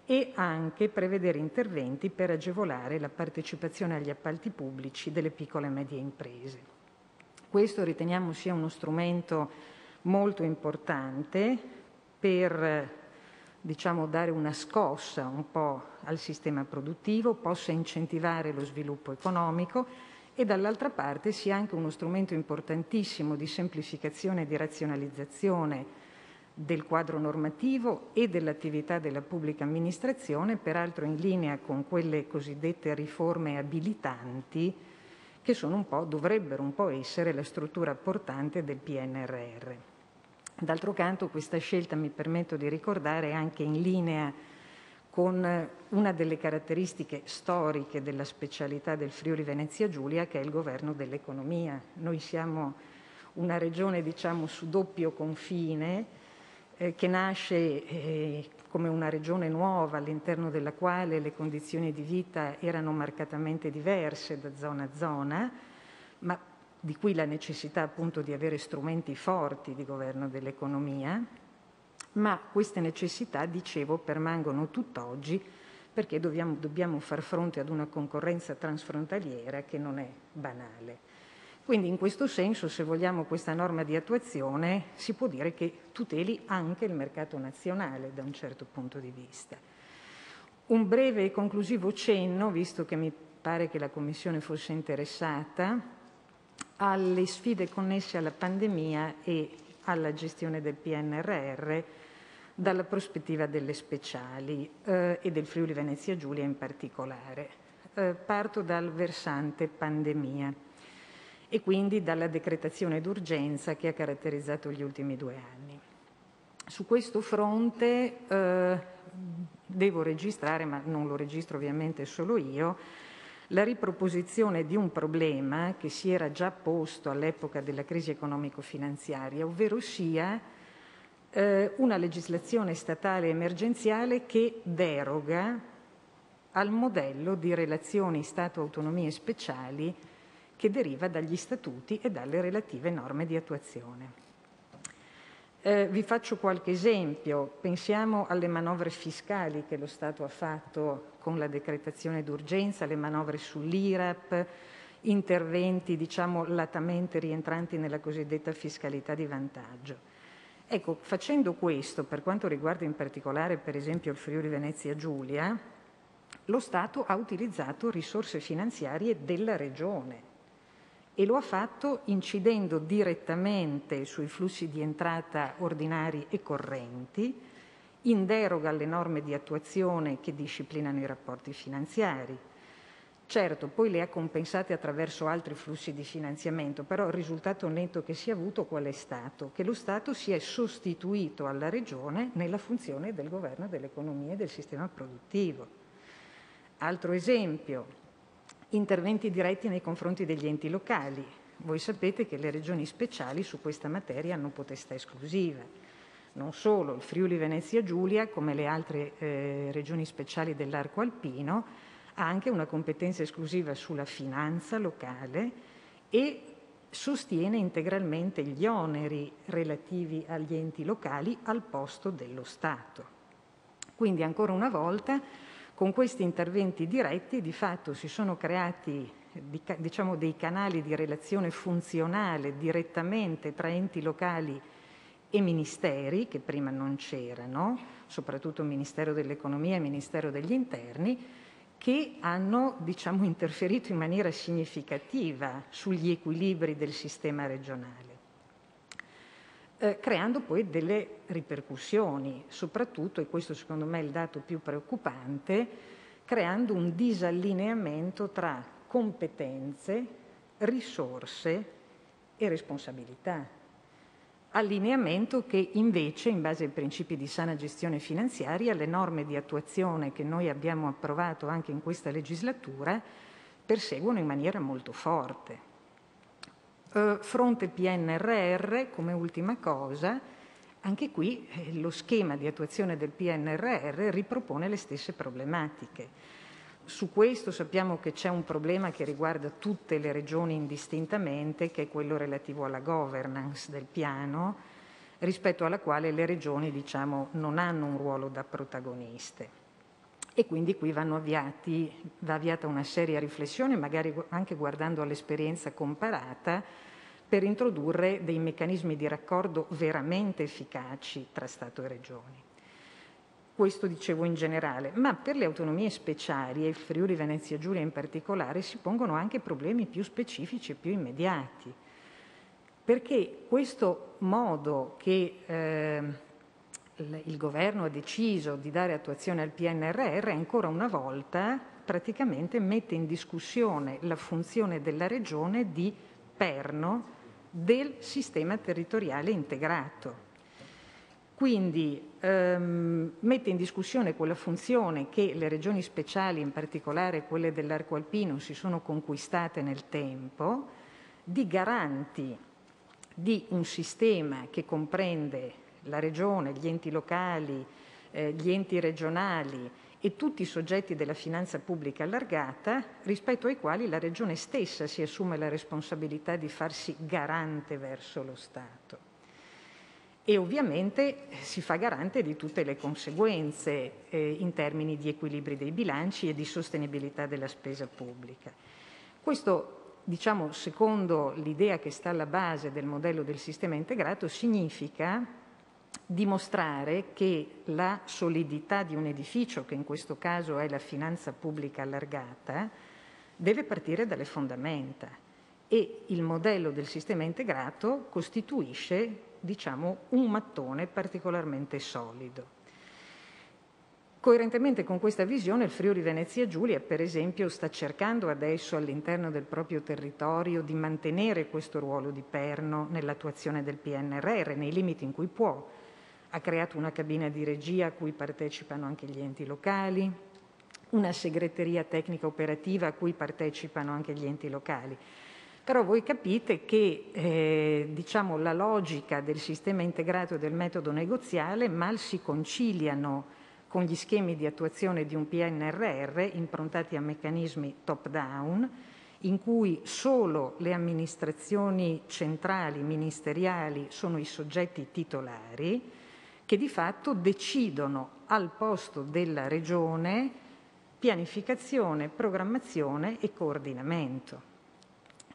e anche prevedere interventi per agevolare la partecipazione agli appalti pubblici delle piccole e medie imprese. Questo riteniamo sia uno strumento molto importante per, diciamo, dare una scossa un po' al sistema produttivo, possa incentivare lo sviluppo economico, e dall'altra parte sia anche uno strumento importantissimo di semplificazione e di razionalizzazione del quadro normativo e dell'attività della pubblica amministrazione, peraltro in linea con quelle cosiddette riforme abilitanti, che sono dovrebbero un po' essere la struttura portante del PNRR. D'altro canto questa scelta, mi permetto di ricordare, è anche in linea con una delle caratteristiche storiche della specialità del Friuli Venezia Giulia, che è il governo dell'economia. Noi siamo una regione, diciamo, su doppio confine, che nasce come una regione nuova, all'interno della quale le condizioni di vita erano marcatamente diverse da zona a zona, ma di cui la necessità appunto di avere strumenti forti di governo dell'economia, ma queste necessità, dicevo, permangono tutt'oggi perché dobbiamo far fronte ad una concorrenza transfrontaliera che non è banale. Quindi in questo senso, se vogliamo, questa norma di attuazione si può dire che tuteli anche il mercato nazionale da un certo punto di vista. Un breve e conclusivo cenno, visto che mi pare che la Commissione fosse interessata, alle sfide connesse alla pandemia e alla gestione del PNRR dalla prospettiva delle speciali e del Friuli Venezia Giulia in particolare. Parto dal versante pandemia e quindi dalla decretazione d'urgenza che ha caratterizzato gli ultimi 2 anni. Su questo fronte devo registrare, ma non lo registro ovviamente solo io, la riproposizione di un problema che si era già posto all'epoca della crisi economico-finanziaria, ovvero sia una legislazione statale emergenziale che deroga al modello di relazioni Stato-autonomie speciali che deriva dagli statuti e dalle relative norme di attuazione. Vi faccio qualche esempio. Pensiamo alle manovre fiscali che lo Stato ha fatto con la decretazione d'urgenza, le manovre sull'IRAP, interventi, diciamo, latamente rientranti nella cosiddetta fiscalità di vantaggio. Ecco, facendo questo, per quanto riguarda in particolare, per esempio, il Friuli Venezia Giulia, lo Stato ha utilizzato risorse finanziarie della Regione, e lo ha fatto incidendo direttamente sui flussi di entrata ordinari e correnti, in deroga alle norme di attuazione che disciplinano i rapporti finanziari. Certo, poi le ha compensate attraverso altri flussi di finanziamento, però il risultato netto che si è avuto qual è stato? Che lo Stato si è sostituito alla Regione nella funzione del governo dell'economia e del sistema produttivo. Altro esempio. Interventi diretti nei confronti degli enti locali. Voi sapete che le regioni speciali su questa materia hanno potestà esclusiva. Non solo, il Friuli Venezia Giulia, come le altre regioni speciali dell'arco alpino, ha anche una competenza esclusiva sulla finanza locale e sostiene integralmente gli oneri relativi agli enti locali al posto dello Stato. Quindi, ancora una volta, con questi interventi diretti di fatto si sono creati, diciamo, dei canali di relazione funzionale direttamente tra enti locali e ministeri che prima non c'erano, soprattutto Ministero dell'Economia e Ministero degli Interni, che hanno, diciamo, interferito in maniera significativa sugli equilibri del sistema regionale, creando poi delle ripercussioni, soprattutto, e questo secondo me è il dato più preoccupante, creando un disallineamento tra competenze, risorse e responsabilità. Allineamento che invece, in base ai principi di sana gestione finanziaria, le norme di attuazione che noi abbiamo approvato anche in questa legislatura perseguono in maniera molto forte. Fronte PNRR, come ultima cosa, anche qui lo schema di attuazione del PNRR ripropone le stesse problematiche. Su questo sappiamo che c'è un problema che riguarda tutte le regioni indistintamente, che è quello relativo alla governance del piano, rispetto alla quale le regioni, diciamo, non hanno un ruolo da protagoniste. E quindi qui va avviata una seria riflessione, magari anche guardando all'esperienza comparata, per introdurre dei meccanismi di raccordo veramente efficaci tra Stato e Regioni. Questo dicevo in generale, ma per le autonomie speciali e il Friuli Venezia Giulia in particolare si pongono anche problemi più specifici e più immediati, perché questo modo che il governo ha deciso di dare attuazione al PNRR ancora una volta praticamente mette in discussione la funzione della Regione di perno del sistema territoriale integrato. Quindi mette in discussione quella funzione che le regioni speciali, in particolare quelle dell'arco alpino, si sono conquistate nel tempo, di garanti di un sistema che comprende la regione, gli enti locali, gli enti regionali e tutti i soggetti della finanza pubblica allargata, rispetto ai quali la regione stessa si assume la responsabilità di farsi garante verso lo Stato. E ovviamente si fa garante di tutte le conseguenze in termini di equilibri dei bilanci e di sostenibilità della spesa pubblica. Questo, diciamo, secondo l'idea che sta alla base del modello del sistema integrato, significa dimostrare che la solidità di un edificio, che in questo caso è la finanza pubblica allargata, deve partire dalle fondamenta, e il modello del sistema integrato costituisce, diciamo, un mattone particolarmente solido. Coerentemente con questa visione, il Friuli Venezia Giulia, per esempio, sta cercando adesso all'interno del proprio territorio di mantenere questo ruolo di perno nell'attuazione del PNRR, nei limiti in cui può. Ha creato una cabina di regia a cui partecipano anche gli enti locali, una segreteria tecnica operativa a cui partecipano anche gli enti locali. Però voi capite che diciamo, la logica del sistema integrato e del metodo negoziale mal si conciliano con gli schemi di attuazione di un PNRR improntati a meccanismi top-down, in cui solo le amministrazioni centrali, ministeriali, sono i soggetti titolari, che di fatto decidono al posto della regione pianificazione, programmazione e coordinamento.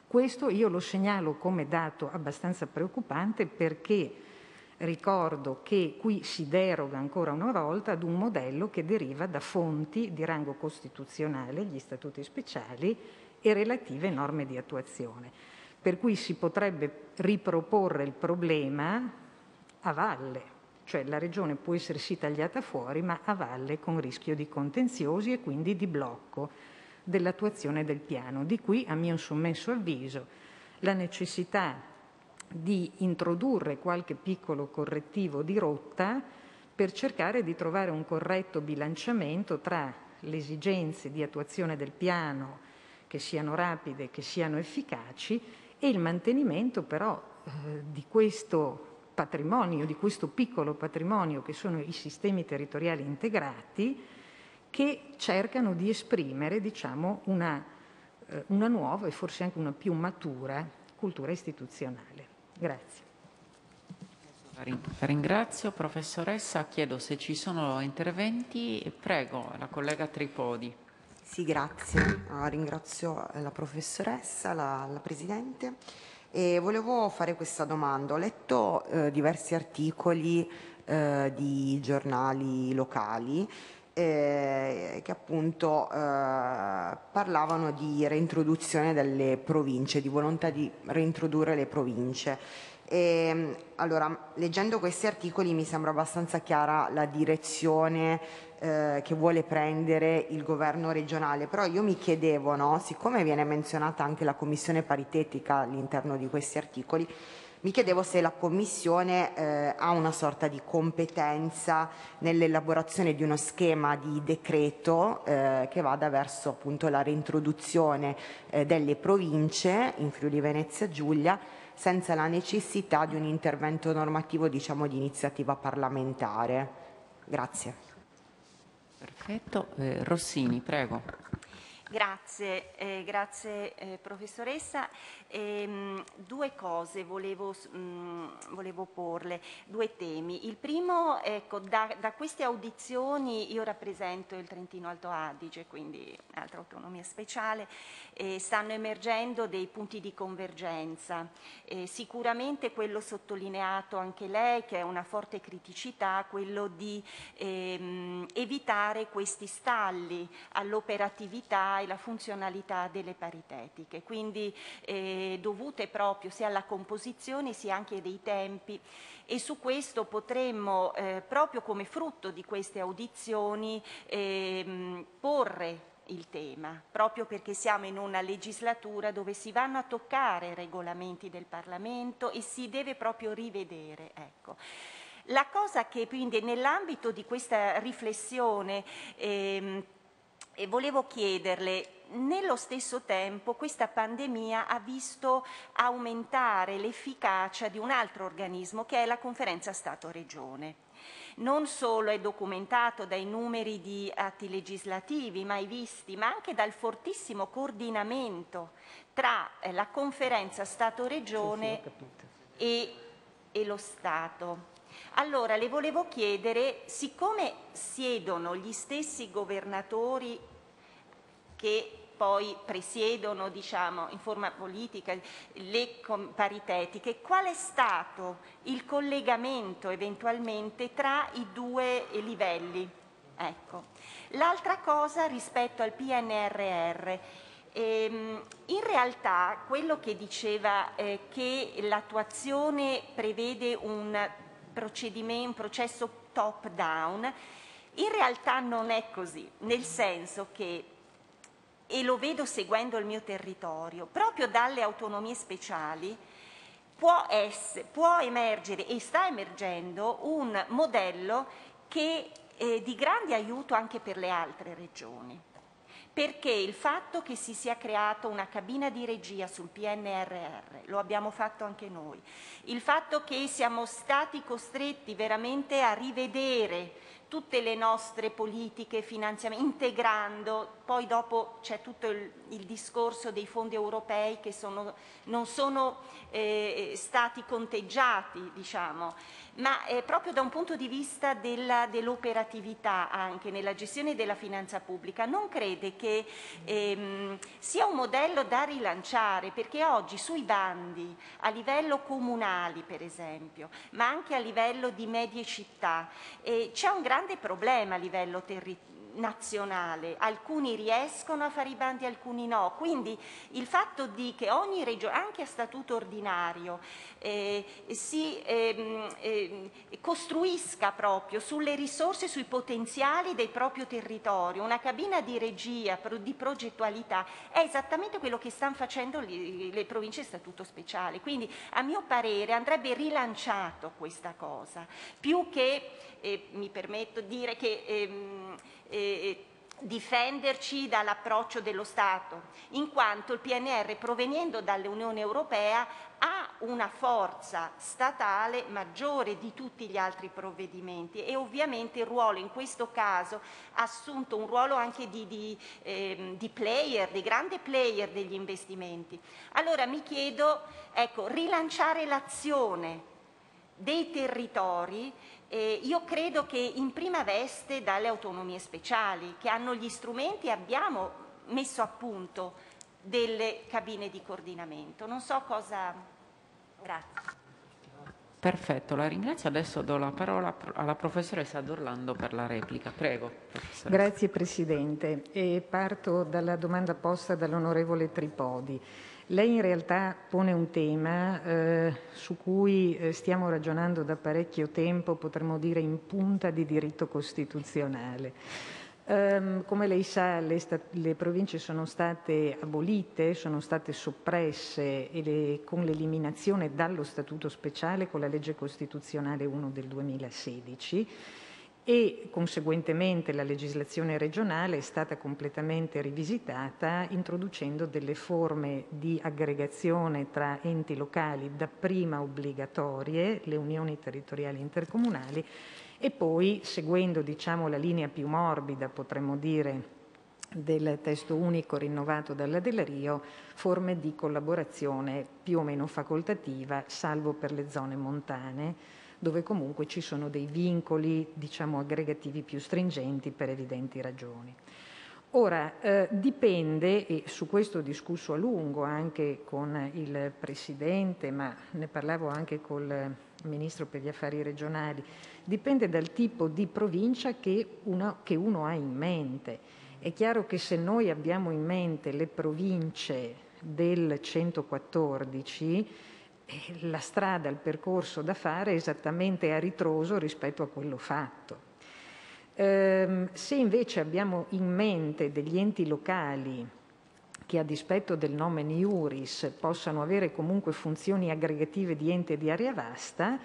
Questo io lo segnalo come dato abbastanza preoccupante, perché ricordo che qui si deroga ancora una volta ad un modello che deriva da fonti di rango costituzionale, gli statuti speciali e relative norme di attuazione. Per cui si potrebbe riproporre il problema a valle, cioè la regione può essersi tagliata fuori, ma a valle con rischio di contenziosi e quindi di blocco dell'attuazione del piano. Di qui, a mio sommesso avviso, la necessità di introdurre qualche piccolo correttivo di rotta per cercare di trovare un corretto bilanciamento tra le esigenze di attuazione del piano, che siano rapide, che siano efficaci, e il mantenimento però di questo patrimonio, di questo piccolo patrimonio che sono i sistemi territoriali integrati, che cercano di esprimere, diciamo, una nuova e forse anche una più matura cultura istituzionale. Grazie. Ringrazio. Professoressa, chiedo se ci sono interventi. Prego, la collega Tripodi. Sì, grazie. Ringrazio la professoressa, la Presidente. E volevo fare questa domanda. Ho letto diversi articoli di giornali locali che appunto parlavano di reintroduzione delle province, di volontà di reintrodurre le province. E, allora, leggendo questi articoli mi sembra abbastanza chiara la direzione che vuole prendere il governo regionale, però io mi chiedevo, no, siccome viene menzionata anche la commissione paritetica all'interno di questi articoli, mi chiedevo se la Commissione ha una sorta di competenza nell'elaborazione di uno schema di decreto che vada verso appunto la reintroduzione delle province in Friuli Venezia Giulia senza la necessità di un intervento normativo, diciamo, di iniziativa parlamentare. Grazie. Perfetto. Rossini, prego. Grazie, grazie professoressa. Due cose volevo porle, due temi. Il primo, ecco, da queste audizioni, io rappresento il Trentino Alto Adige, quindi altra autonomia speciale, stanno emergendo dei punti di convergenza. Sicuramente quello sottolineato anche lei, che è una forte criticità, quello di evitare questi stalli all'operatività e la funzionalità delle paritetiche, quindi dovute proprio sia alla composizione sia anche dei tempi, e su questo potremmo proprio come frutto di queste audizioni porre il tema, proprio perché siamo in una legislatura dove si vanno a toccare i regolamenti del Parlamento e si deve proprio rivedere, ecco. La cosa che quindi nell'ambito di questa riflessione volevo chiederle, nello stesso tempo questa pandemia ha visto aumentare l'efficacia di un altro organismo che è la Conferenza Stato-Regione. Non solo è documentato dai numeri di atti legislativi mai visti, ma anche dal fortissimo coordinamento tra la Conferenza Stato-Regione e lo Stato. Allora, le volevo chiedere, siccome siedono gli stessi governatori che poi presiedono, diciamo, in forma politica le paritetiche, qual è stato il collegamento eventualmente tra i due livelli? Ecco. L'altra cosa rispetto al PNRR, in realtà quello che diceva che l'attuazione prevede un processo top down, in realtà non è così, nel senso che, e lo vedo seguendo il mio territorio, proprio dalle autonomie speciali può emergere e sta emergendo un modello che è di grande aiuto anche per le altre regioni, perché il fatto che si sia creata una cabina di regia sul PNRR, lo abbiamo fatto anche noi, il fatto che siamo stati costretti veramente a rivedere tutte le nostre politiche, finanziamenti, integrando, poi dopo c'è tutto il discorso dei fondi europei che non sono stati conteggiati, diciamo, ma proprio da un punto di vista dell'operatività anche nella gestione della finanza pubblica, non crede che sia un modello da rilanciare, perché oggi sui bandi a livello comunali per esempio, ma anche a livello di medie città, c'è un grande problema a livello nazionale, alcuni riescono a fare i bandi, alcuni no, quindi il fatto di che ogni regione, anche a statuto ordinario, si costruisca proprio sulle risorse, sui potenziali del proprio territorio, una cabina di regia, di progettualità, è esattamente quello che stanno facendo le province a statuto speciale, quindi a mio parere andrebbe rilanciato questa cosa, più che, mi permetto di dire che difenderci dall'approccio dello Stato, in quanto il PNR proveniendo dall'Unione Europea ha una forza statale maggiore di tutti gli altri provvedimenti e ovviamente il ruolo in questo caso ha assunto un ruolo anche di player, di grande player degli investimenti. Allora mi chiedo, ecco, rilanciare l'azione dei territori, io credo che in prima veste dalle autonomie speciali che hanno gli strumenti, abbiamo messo a punto delle cabine di coordinamento. Non so cosa... Grazie. Perfetto, la ringrazio. Adesso do la parola alla professoressa D'Orlando per la replica. Prego, professoressa. Grazie Presidente. Parto dalla domanda posta dall'onorevole Tripodi. Lei in realtà pone un tema su cui stiamo ragionando da parecchio tempo, potremmo dire in punta di diritto costituzionale. Come lei sa, le province sono state abolite, sono state soppresse e con l'eliminazione dallo Statuto speciale con la legge costituzionale 1 del 2016. E conseguentemente la legislazione regionale è stata completamente rivisitata introducendo delle forme di aggregazione tra enti locali, dapprima obbligatorie, le unioni territoriali intercomunali, e poi seguendo, diciamo, la linea più morbida, potremmo dire, del testo unico rinnovato dalla Del Rio, forme di collaborazione più o meno facoltativa, salvo per le zone montane, dove comunque ci sono dei vincoli, diciamo, aggregativi più stringenti per evidenti ragioni. Ora, dipende, e su questo ho discusso a lungo anche con il Presidente, ma ne parlavo anche col Ministro per gli affari regionali, dipende dal tipo di provincia che uno ha in mente. È chiaro che se noi abbiamo in mente le province del 114, la strada, il percorso da fare è esattamente a ritroso rispetto a quello fatto. Se invece abbiamo in mente degli enti locali che a dispetto del nomen iuris possano avere comunque funzioni aggregative di ente di area vasta,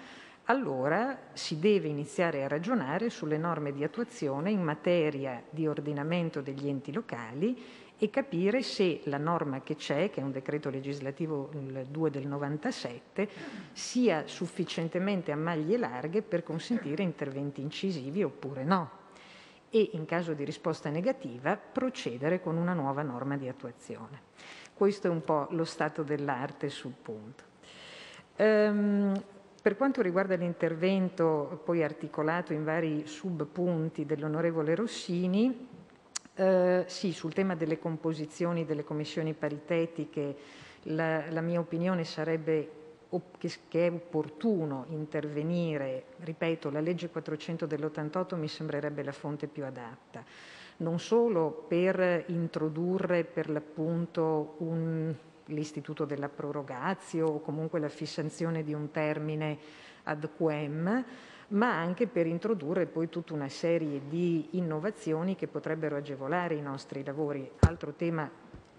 allora si deve iniziare a ragionare sulle norme di attuazione in materia di ordinamento degli enti locali e capire se la norma che c'è, che è un decreto legislativo il 2 del 97, sia sufficientemente a maglie larghe per consentire interventi incisivi oppure no. E in caso di risposta negativa procedere con una nuova norma di attuazione. Questo è un po' lo stato dell'arte sul punto. Per quanto riguarda l'intervento poi articolato in vari subpunti dell'onorevole Rossini, sì, sul tema delle composizioni delle commissioni paritetiche, la mia opinione sarebbe che è opportuno intervenire, ripeto, la legge 400 dell'88 mi sembrerebbe la fonte più adatta, non solo per introdurre per l'appunto l'istituto della prorogatio o comunque la fissazione di un termine ad quem, ma anche per introdurre poi tutta una serie di innovazioni che potrebbero agevolare i nostri lavori. Altro tema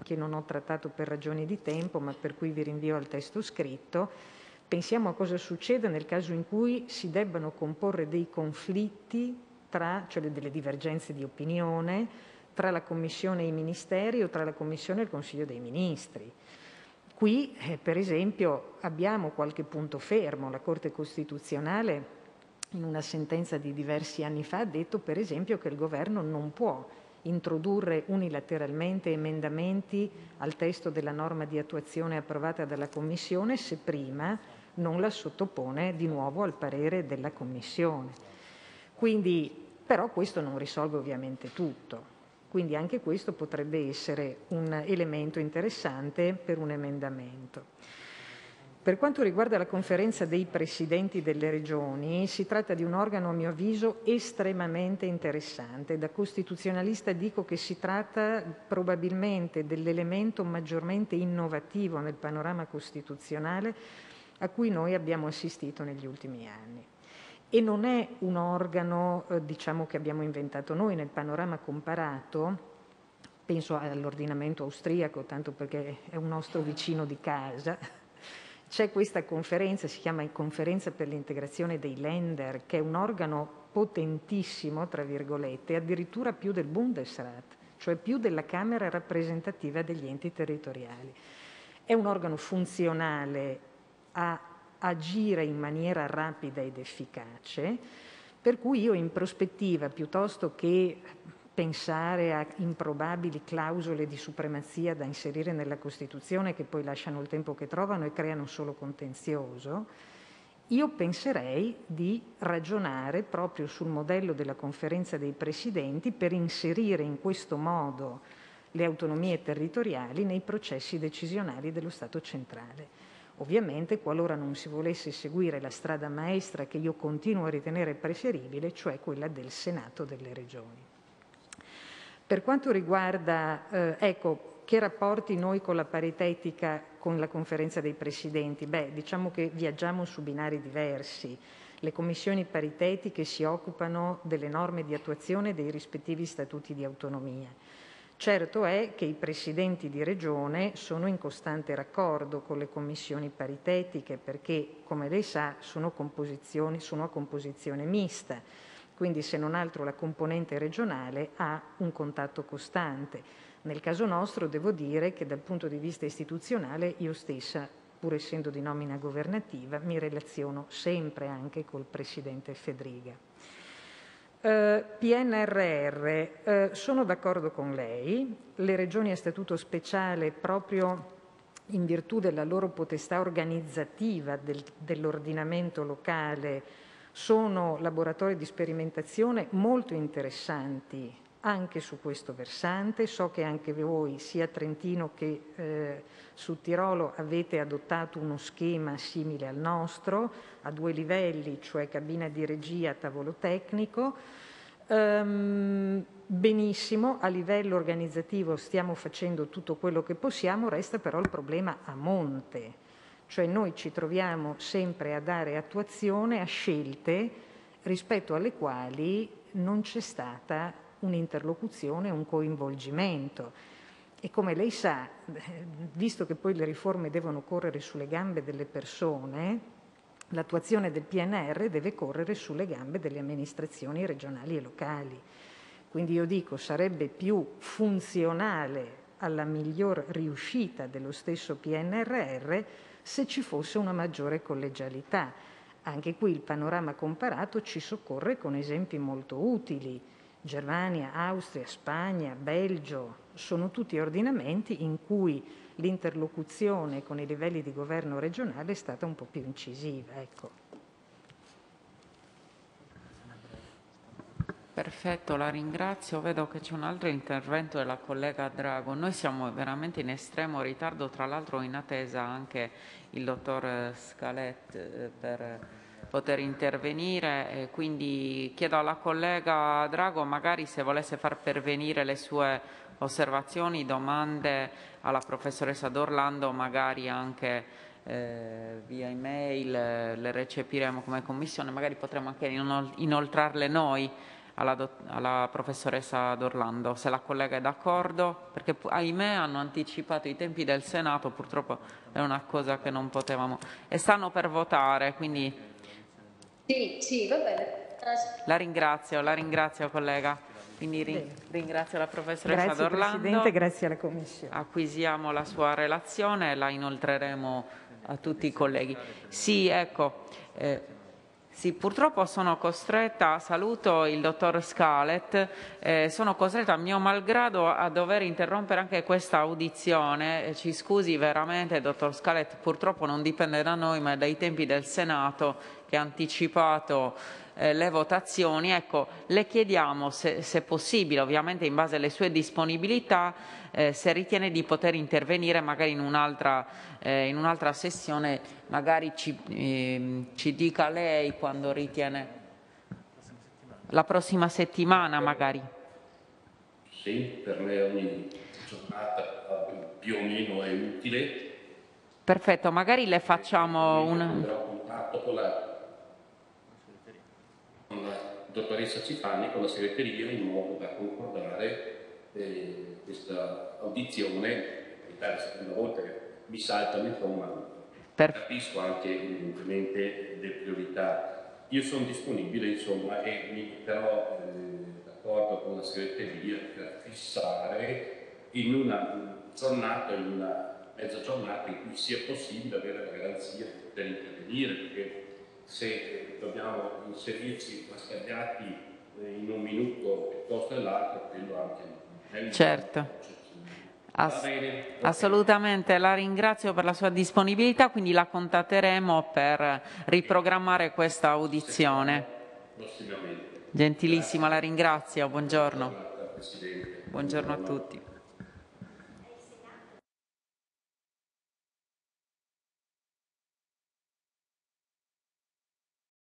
che non ho trattato per ragioni di tempo, ma per cui vi rinvio al testo scritto, pensiamo a cosa succede nel caso in cui si debbano comporre dei conflitti tra, cioè delle divergenze di opinione, tra la Commissione e i Ministeri o tra la Commissione e il Consiglio dei Ministri. Qui, per esempio, abbiamo qualche punto fermo. La Corte Costituzionale, in una sentenza di diversi anni fa, ha detto, per esempio, che il Governo non può introdurre unilateralmente emendamenti al testo della norma di attuazione approvata dalla Commissione se prima non la sottopone di nuovo al parere della Commissione. Quindi, però, questo non risolve ovviamente tutto. Quindi anche questo potrebbe essere un elemento interessante per un emendamento. Per quanto riguarda la conferenza dei presidenti delle regioni, si tratta di un organo, a mio avviso, estremamente interessante. Da costituzionalista dico che si tratta probabilmente dell'elemento maggiormente innovativo nel panorama costituzionale a cui noi abbiamo assistito negli ultimi anni. E non è un organo, diciamo, che abbiamo inventato noi nel panorama comparato, penso all'ordinamento austriaco, tanto perché è un nostro vicino di casa. C'è questa conferenza, si chiama Conferenza per l'integrazione dei Länder, che è un organo potentissimo, tra virgolette, addirittura più del Bundesrat, cioè più della Camera rappresentativa degli enti territoriali. È un organo funzionale a agire in maniera rapida ed efficace, per cui io in prospettiva, piuttosto che pensare a improbabili clausole di supremazia da inserire nella Costituzione che poi lasciano il tempo che trovano e creano solo contenzioso, io penserei di ragionare proprio sul modello della conferenza dei presidenti per inserire in questo modo le autonomie territoriali nei processi decisionali dello Stato centrale. Ovviamente, qualora non si volesse seguire la strada maestra che io continuo a ritenere preferibile, cioè quella del Senato delle Regioni. Per quanto riguarda, che rapporti noi con la paritetica, con la conferenza dei presidenti? Beh, diciamo che viaggiamo su binari diversi. Le commissioni paritetiche si occupano delle norme di attuazione dei rispettivi statuti di autonomia. Certo è che i presidenti di regione sono in costante raccordo con le commissioni paritetiche perché, come lei sa, sono a composizione mista, quindi se non altro la componente regionale ha un contatto costante. Nel caso nostro devo dire che dal punto di vista istituzionale io stessa, pur essendo di nomina governativa, mi relaziono sempre anche col presidente Fedriga. PNRR, sono d'accordo con lei, le regioni a statuto speciale proprio in virtù della loro potestà organizzativa dell'ordinamento locale sono laboratori di sperimentazione molto interessanti anche su questo versante. So che anche voi sia a Trentino che su Tirolo avete adottato uno schema simile al nostro, a due livelli, cioè cabina di regia, tavolo tecnico. Benissimo, a livello organizzativo stiamo facendo tutto quello che possiamo, resta però il problema a monte, cioè noi ci troviamo sempre a dare attuazione a scelte rispetto alle quali non c'è stata un'interlocuzione, un coinvolgimento. E come lei sa, visto che poi le riforme devono correre sulle gambe delle persone, L'attuazione del PNR deve correre sulle gambe delle amministrazioni regionali e locali. Quindi io dico, sarebbe più funzionale alla miglior riuscita dello stesso PNRR se ci fosse una maggiore collegialità. Anche qui il panorama comparato ci soccorre con esempi molto utili. Germania, Austria, Spagna, Belgio, sono tutti ordinamenti in cui l'interlocuzione con i livelli di governo regionale è stata un po' più incisiva. Ecco. Perfetto, la ringrazio. Vedo che c'è un altro intervento della collega Drago. Noi siamo veramente in estremo ritardo, tra l'altro in attesa anche il dottor Scalette per poter intervenire, quindi chiedo alla collega Drago magari se volesse far pervenire le sue osservazioni, domande alla professoressa D'Orlando, magari anche via email, le recepiremo come commissione, magari potremo anche inoltrarle noi alla professoressa D'Orlando, se la collega è d'accordo, perché ahimè hanno anticipato i tempi del Senato, purtroppo è una cosa che non potevamo, e stanno per votare, quindi... Sì, va bene. La ringrazio collega, quindi ringrazio la professoressa D'Orlando. Grazie Presidente, grazie alla Commissione. Acquisiamo la sua relazione e la inoltreremo a tutti i colleghi. Sì, ecco, sì, purtroppo sono costretta, saluto il dottor Scalet, sono costretta a mio malgrado a dover interrompere anche questa audizione, ci scusi veramente dottor Scalet, purtroppo non dipende da noi ma dai tempi del Senato che ha anticipato le votazioni. Ecco, le chiediamo se possibile, ovviamente in base alle sue disponibilità, se ritiene di poter intervenire magari in un'altra sessione, magari ci dica lei quando ritiene. La prossima settimana magari. Sì, per me ogni giornata più o meno è utile. Perfetto, magari le facciamo un... dottoressa Cifani con la segreteria in modo da concordare questa audizione, è la seconda volta che mi saltano insomma, capisco anche evidentemente le priorità, io sono disponibile insomma e mi metterò d'accordo con la segreteria per fissare in una giornata, in una mezza giornata in cui sia possibile avere la garanzia di poter intervenire, perché se dobbiamo inserirci mascagliati in un minuto piuttosto che l'altro, quello anche. Certo, assolutamente, la ringrazio per la sua disponibilità, quindi la contatteremo per riprogrammare questa audizione. Prossimamente. Gentilissima, la ringrazio, buongiorno. Buongiorno a tutti.